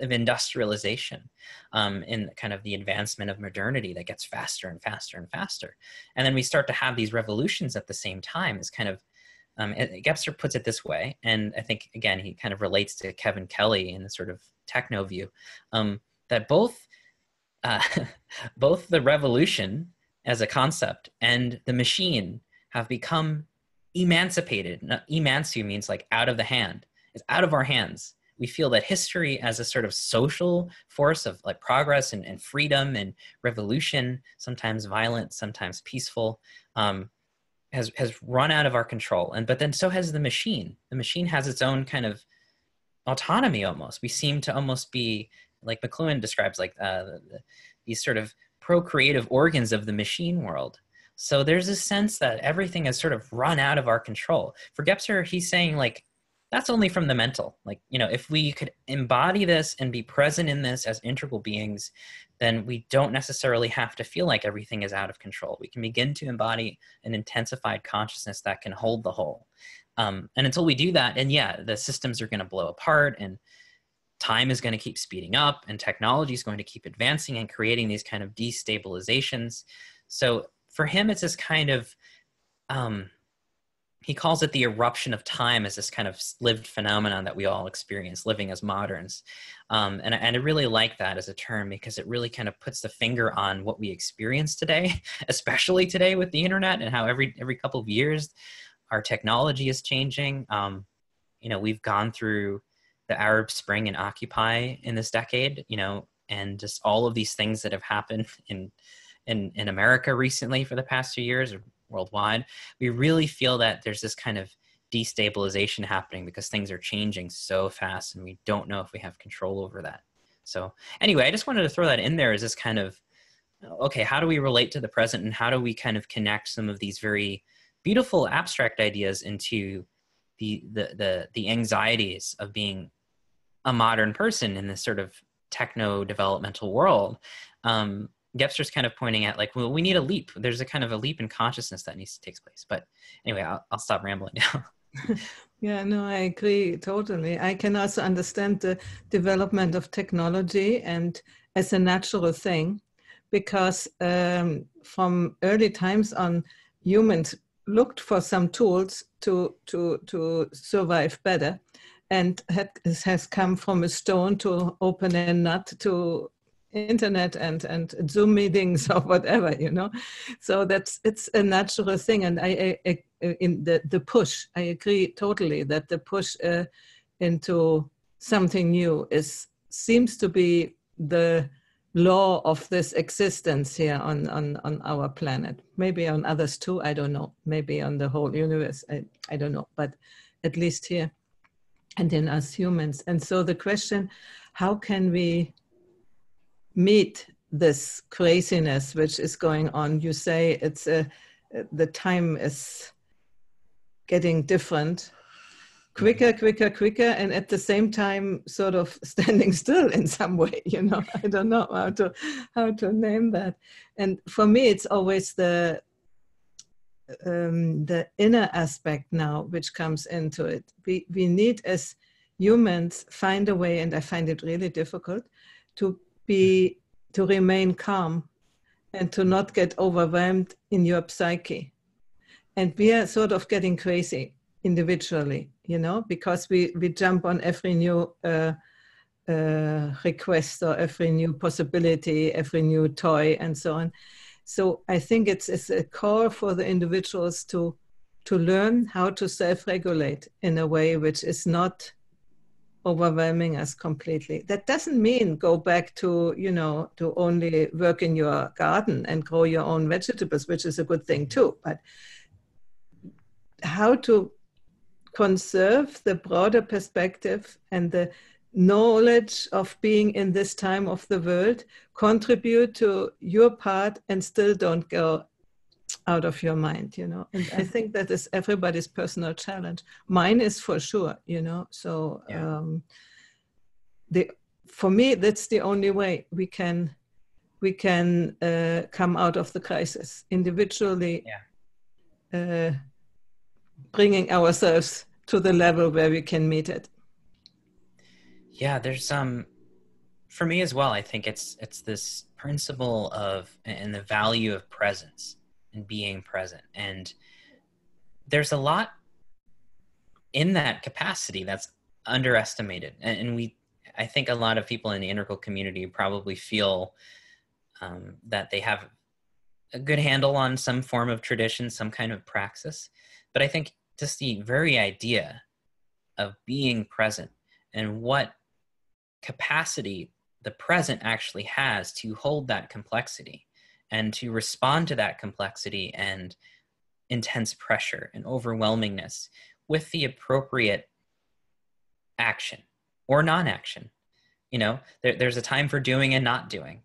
of industrialization in kind of the advancement of modernity that gets faster and faster and faster. And then we start to have these revolutions at the same time. It's kind of, Gebser puts it this way, and I think, again, he kind of relates to Kevin Kelly in the sort of techno view, that both the revolution as a concept and the machine have become emancipated. Now, emansu means like out of the hand. It's out of our hands. We feel that history as a sort of social force of like progress and freedom and revolution, sometimes violent, sometimes peaceful, has run out of our control. And, but then so has the machine. The machine has its own kind of autonomy almost. We seem to almost be, like McLuhan describes, like these sort of procreative organs of the machine world. So there's a sense that everything has sort of run out of our control. For Gebser, he's saying like, that's only from the mental. Like, you know, if we could embody this and be present in this as integral beings, then we don't necessarily have to feel like everything is out of control. We can begin to embody an intensified consciousness that can hold the whole. And until we do that, and yeah, the systems are going to blow apart, and time is going to keep speeding up, and technology is going to keep advancing and creating these kind of destabilizations. So for him, it's this kind of, he calls it the eruption of time as this kind of lived phenomenon that we all experience living as moderns. And I really like that as a term because it really kind of puts the finger on what we experience today, especially today with the internet and how every couple of years our technology is changing. You know, we've gone through the Arab Spring and Occupy in this decade, you know, and just all of these things that have happened in America recently for the past few years or worldwide, we really feel that there's this kind of destabilization happening because things are changing so fast and we don't know if we have control over that. So anyway, I just wanted to throw that in there as this kind of, okay, how do we relate to the present and how do we kind of connect some of these very beautiful abstract ideas into the anxieties of being a modern person in this sort of techno developmental world. Gebser's kind of pointing at like, well, we need a leap. There's a kind of a leap in consciousness that needs to take place. But anyway, I'll stop rambling now. Yeah, no, I agree totally. I can also understand the development of technology and as a natural thing, because from early times on, humans looked for some tools to survive better, and it has come from a stone to open a nut to internet and Zoom meetings or whatever, you know. So that's, it's a natural thing. And I in the push, I agree totally that the push into something new seems to be the law of this existence here on our planet. Maybe on others too, I don't know. Maybe on the whole universe, I don't know. But at least here and in us humans. And so the question, how can we meet this craziness which is going on? You say it's the time is getting different, quicker, and at the same time sort of standing still in some way, you know. I don't know how to name that. And for me, it's always the inner aspect now which comes into it. We need as humans find a way, and I find it really difficult to remain calm and to not get overwhelmed in your psyche. And we are sort of getting crazy individually, you know, because we jump on every new request or every new possibility, every new toy and so on. So I think it's a call for the individuals to learn how to self-regulate in a way which is not overwhelming us completely. That doesn't mean go back to, you know, to only work in your garden and grow your own vegetables, which is a good thing too, but how to conserve the broader perspective and the knowledge of being in this time of the world, contribute to your part and still don't go out of your mind, you know. And I think that is everybody's personal challenge. Mine is for sure, you know. So yeah. For me, that's the only way we can come out of the crisis individually, yeah. Bringing ourselves to the level where we can meet it. Yeah, there's for me as well, I think it's this principle of, and the value of presence and being present. And there's a lot in that capacity that's underestimated. And I think a lot of people in the integral community probably feel that they have a good handle on some form of tradition, some kind of praxis. But I think just the very idea of being present and what capacity the present actually has to hold that complexity and to respond to that complexity and intense pressure and overwhelmingness with the appropriate action or non-action. You know, there's a time for doing and not doing.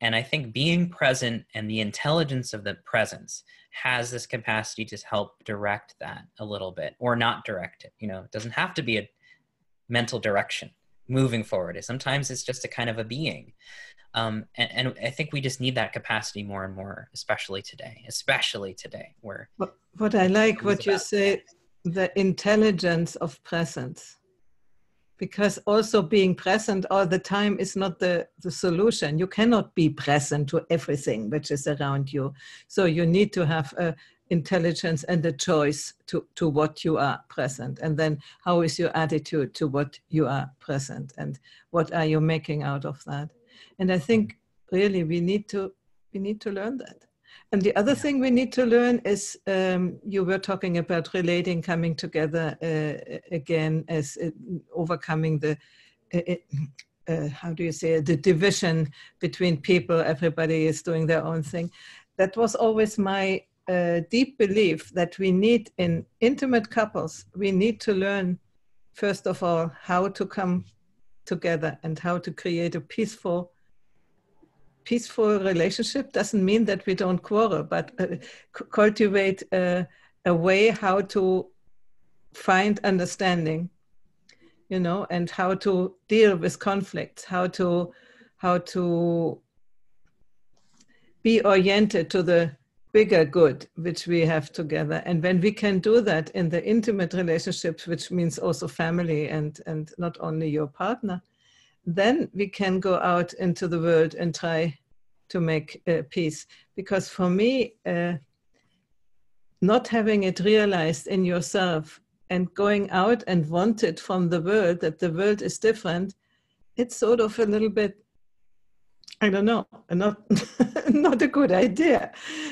And I think being present and the intelligence of the presence has this capacity to help direct that a little bit, or not direct it. You know, it doesn't have to be a mental direction moving forward. Sometimes it's just a kind of a being. And I think we just need that capacity more and more, especially today, where. What I like what you say, the intelligence of presence, because also being present all the time is not the solution. You cannot be present to everything which is around you. So you need to have a intelligence and the choice to what you are present, and then how is your attitude to what you are present, and what are you making out of that. And I think really we need to learn that. And the other thing we need to learn is you were talking about relating, coming together again as overcoming the the division between people. Everybody is doing their own thing. That was always my deep belief, that we need, in intimate couples, we need to learn first of all how to come together and how to create a peaceful relationship. Doesn't mean that we don't quarrel, but cultivate a way how to find understanding, you know, and how to deal with conflicts, how to be oriented to the bigger good which we have together. And when we can do that in the intimate relationships, which means also family and not only your partner, then we can go out into the world and try to make peace. Because for me, not having it realized in yourself and going out and want it from the world, that the world is different, it's sort of a little bit, I don't know, not a good idea.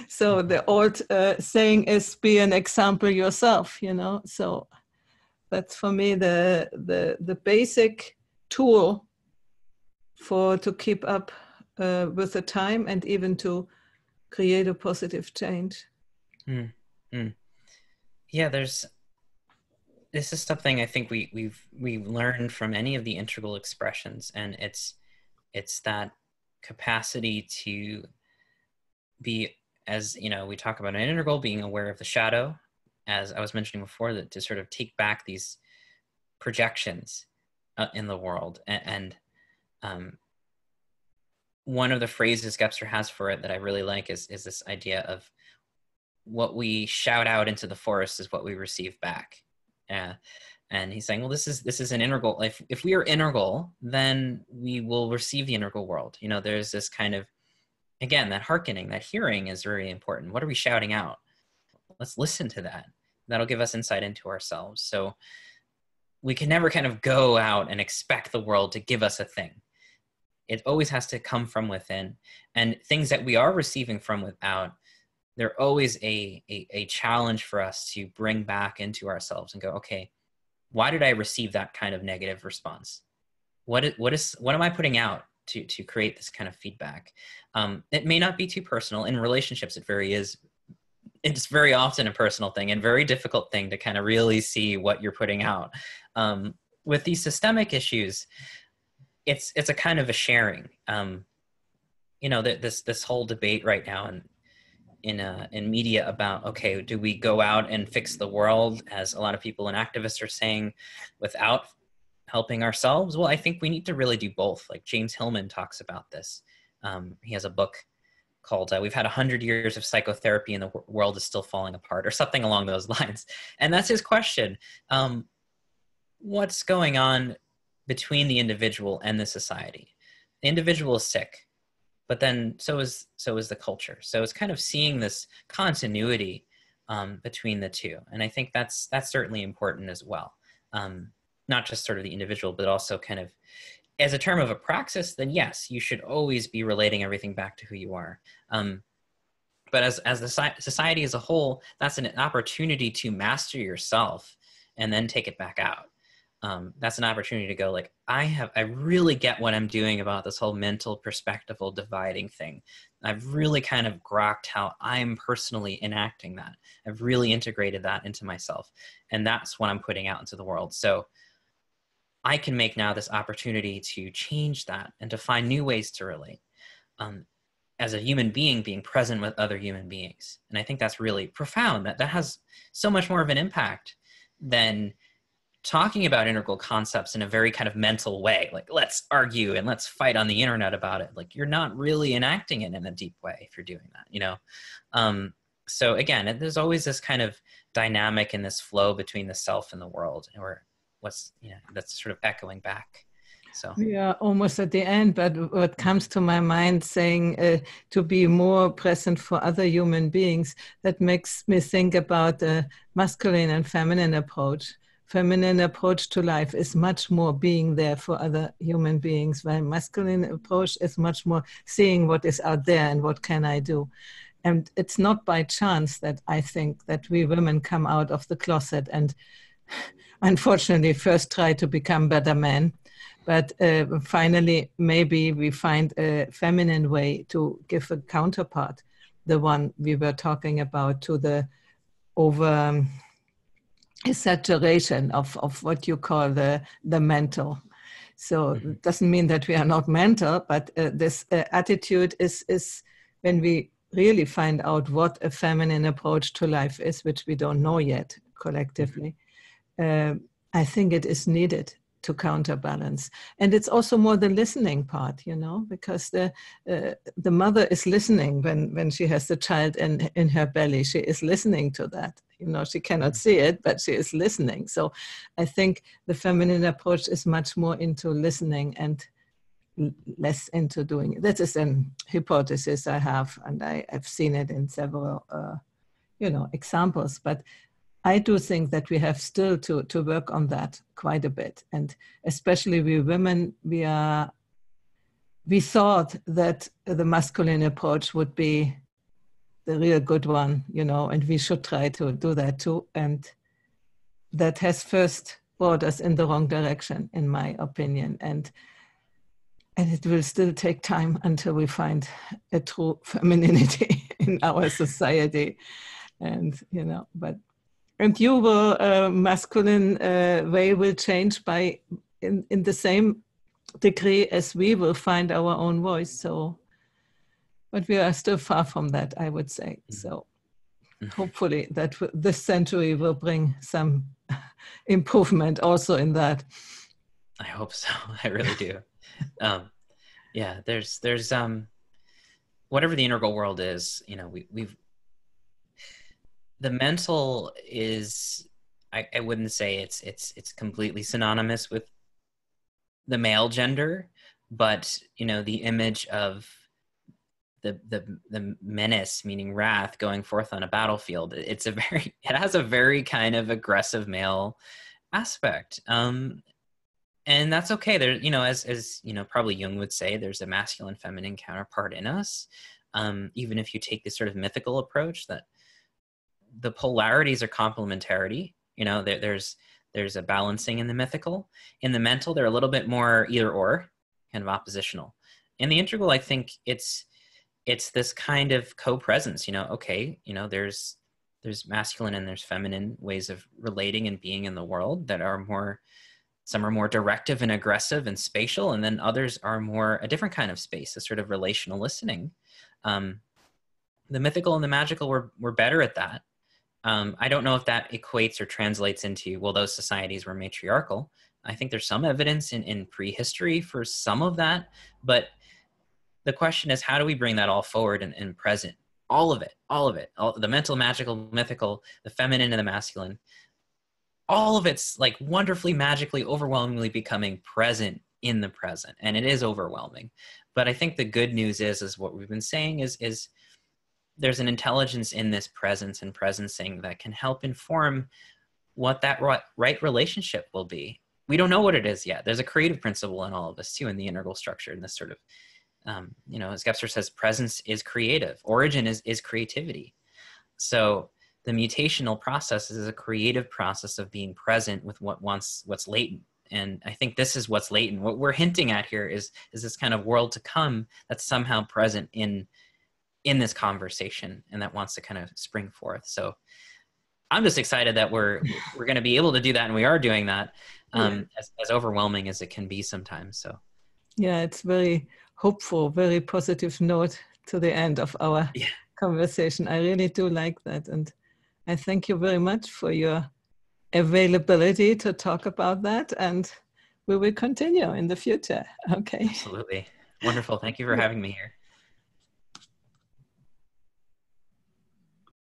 So the old saying is, be an example yourself, you know. So that's for me the basic tool to keep up with the time and even to create a positive change. Mm-hmm. Yeah, this is something I think we've learned from any of the integral expressions, and it's that capacity to be, as you know, we talk about an integral, being aware of the shadow, as I was mentioning before, that to sort of take back these projections in the world. And one of the phrases Gebser has for it that I really like is this idea of what we shout out into the forest is what we receive back. And he's saying, well, this is an integral. If we are integral, then we will receive the integral world. You know, there's this kind of, again, that hearkening, that hearing is very important. What are we shouting out? Let's listen to that. That'll give us insight into ourselves. So we can never kind of go out and expect the world to give us a thing. It always has to come from within. And things that we are receiving from without, they're always a challenge for us to bring back into ourselves and go, okay, why did I receive that kind of negative response? What am I putting out to create this kind of feedback? It may not be too personal. In relationships, it's very often a personal thing and very difficult thing to kind of really see what you're putting out. With these systemic issues, it's a kind of a sharing. You know, this whole debate right now in media about, okay, do we go out and fix the world, as a lot of people and activists are saying, without helping ourselves? Well, I think we need to really do both. Like James Hillman talks about this. He has a book called We've Had 100 Years of Psychotherapy and the World is Still Falling Apart, or something along those lines. And that's his question. What's going on between the individual and the society? The individual is sick, but then so is the culture. So it's kind of seeing this continuity between the two. And I think that's certainly important as well. Not just sort of the individual, but also kind of as a term of a praxis, then yes, you should always be relating everything back to who you are. But as the society as a whole, that's an opportunity to master yourself and then take it back out. That's an opportunity to go like, I really get what I'm doing about this whole mental perspectival dividing thing. I've really kind of grokked how I'm personally enacting that. I've really integrated that into myself. And that's what I'm putting out into the world. So I can make now this opportunity to change that and to find new ways to relate as a human being, being present with other human beings. And I think that's really profound. That has so much more of an impact than talking about integral concepts in a very kind of mental way. Like, let's argue and let's fight on the internet about it. Like, you're not really enacting it in a deep way if you're doing that, you know? So again, there's always this kind of dynamic and this flow between the self and the world, or that's sort of echoing back. So we are almost at the end, but what comes to my mind saying to be more present for other human beings, that makes me think about the masculine and feminine approach. Feminine approach to life is much more being there for other human beings, while masculine approach is much more seeing what is out there and what can I do. And it's not by chance that I think that we women come out of the closet and unfortunately first try to become better men, but finally maybe we find a feminine way to give a counterpart, the one we were talking about, to the saturation of what you call the mental. So it doesn't mean that we are not mental, but this attitude is when we really find out what a feminine approach to life is, which we don't know yet collectively. I think it is needed to counterbalance. And it's also more the listening part, you know, because the mother is listening when she has the child in her belly. She is listening to that. You know, she cannot see it, but she is listening. So I think the feminine approach is much more into listening and less into doing it. That is an hypothesis I have, and I've seen it in several, examples. But I do think that we have still to work on that quite a bit. And especially we women, we thought that the masculine approach would be the real good one, you know, and we should try to do that too. And that has first brought us in the wrong direction, in my opinion. And it will still take time until we find a true femininity in our society. And, you know, but... And you will, masculine way will change by in the same degree as we will find our own voice. So, but we are still far from that, I would say. So hopefully that this century will bring some improvement also in that. I hope so. I really do. Yeah, there's whatever the integral world is, you know, the mental is, I wouldn't say it's completely synonymous with the male gender, but, you know, the image of the menace, meaning wrath, going forth on a battlefield, it has a very kind of aggressive male aspect. And that's okay. There, you know, as you know, probably Jung would say, there's a masculine, feminine counterpart in us. Even if you take this sort of mythical approach that the polarities are complementarity, you know, there's a balancing in the mythical. In the mental, they're a little bit more either or, kind of oppositional. In the integral, I think it's this kind of co-presence, you know, okay, you know, there's masculine and there's feminine ways of relating and being in the world that are more, some are more directive and aggressive and spatial, and then others are more a different kind of space, a sort of relational listening. The mythical and the magical were better at that. I don't know if that equates or translates into, well, those societies were matriarchal. I think there's some evidence in prehistory for some of that, but the question is, how do we bring that all forward and present? All of it, the mental, magical, mythical, the feminine and the masculine, all of it's like wonderfully, magically, overwhelmingly becoming present in the present. And it is overwhelming. But I think the good news is what we've been saying is there's an intelligence in this presence and presencing that can help inform what that right relationship will be. We don't know what it is yet. There's a creative principle in all of us too, in the integral structure, in this sort of, you know, as Gebser says, presence is creative. Origin is creativity. So the mutational process is a creative process of being present with what's latent. And I think this is what's latent. What we're hinting at here is this kind of world to come that's somehow present in this conversation and that wants to kind of spring forth. So I'm just excited that we're going to be able to do that, and we are doing that, as overwhelming as it can be sometimes. So yeah, it's very hopeful, very positive note to the end of our conversation. I really do like that, and I thank you very much for your availability to talk about that, and we will continue in the future. Okay. Absolutely. Wonderful. Thank you for having me here.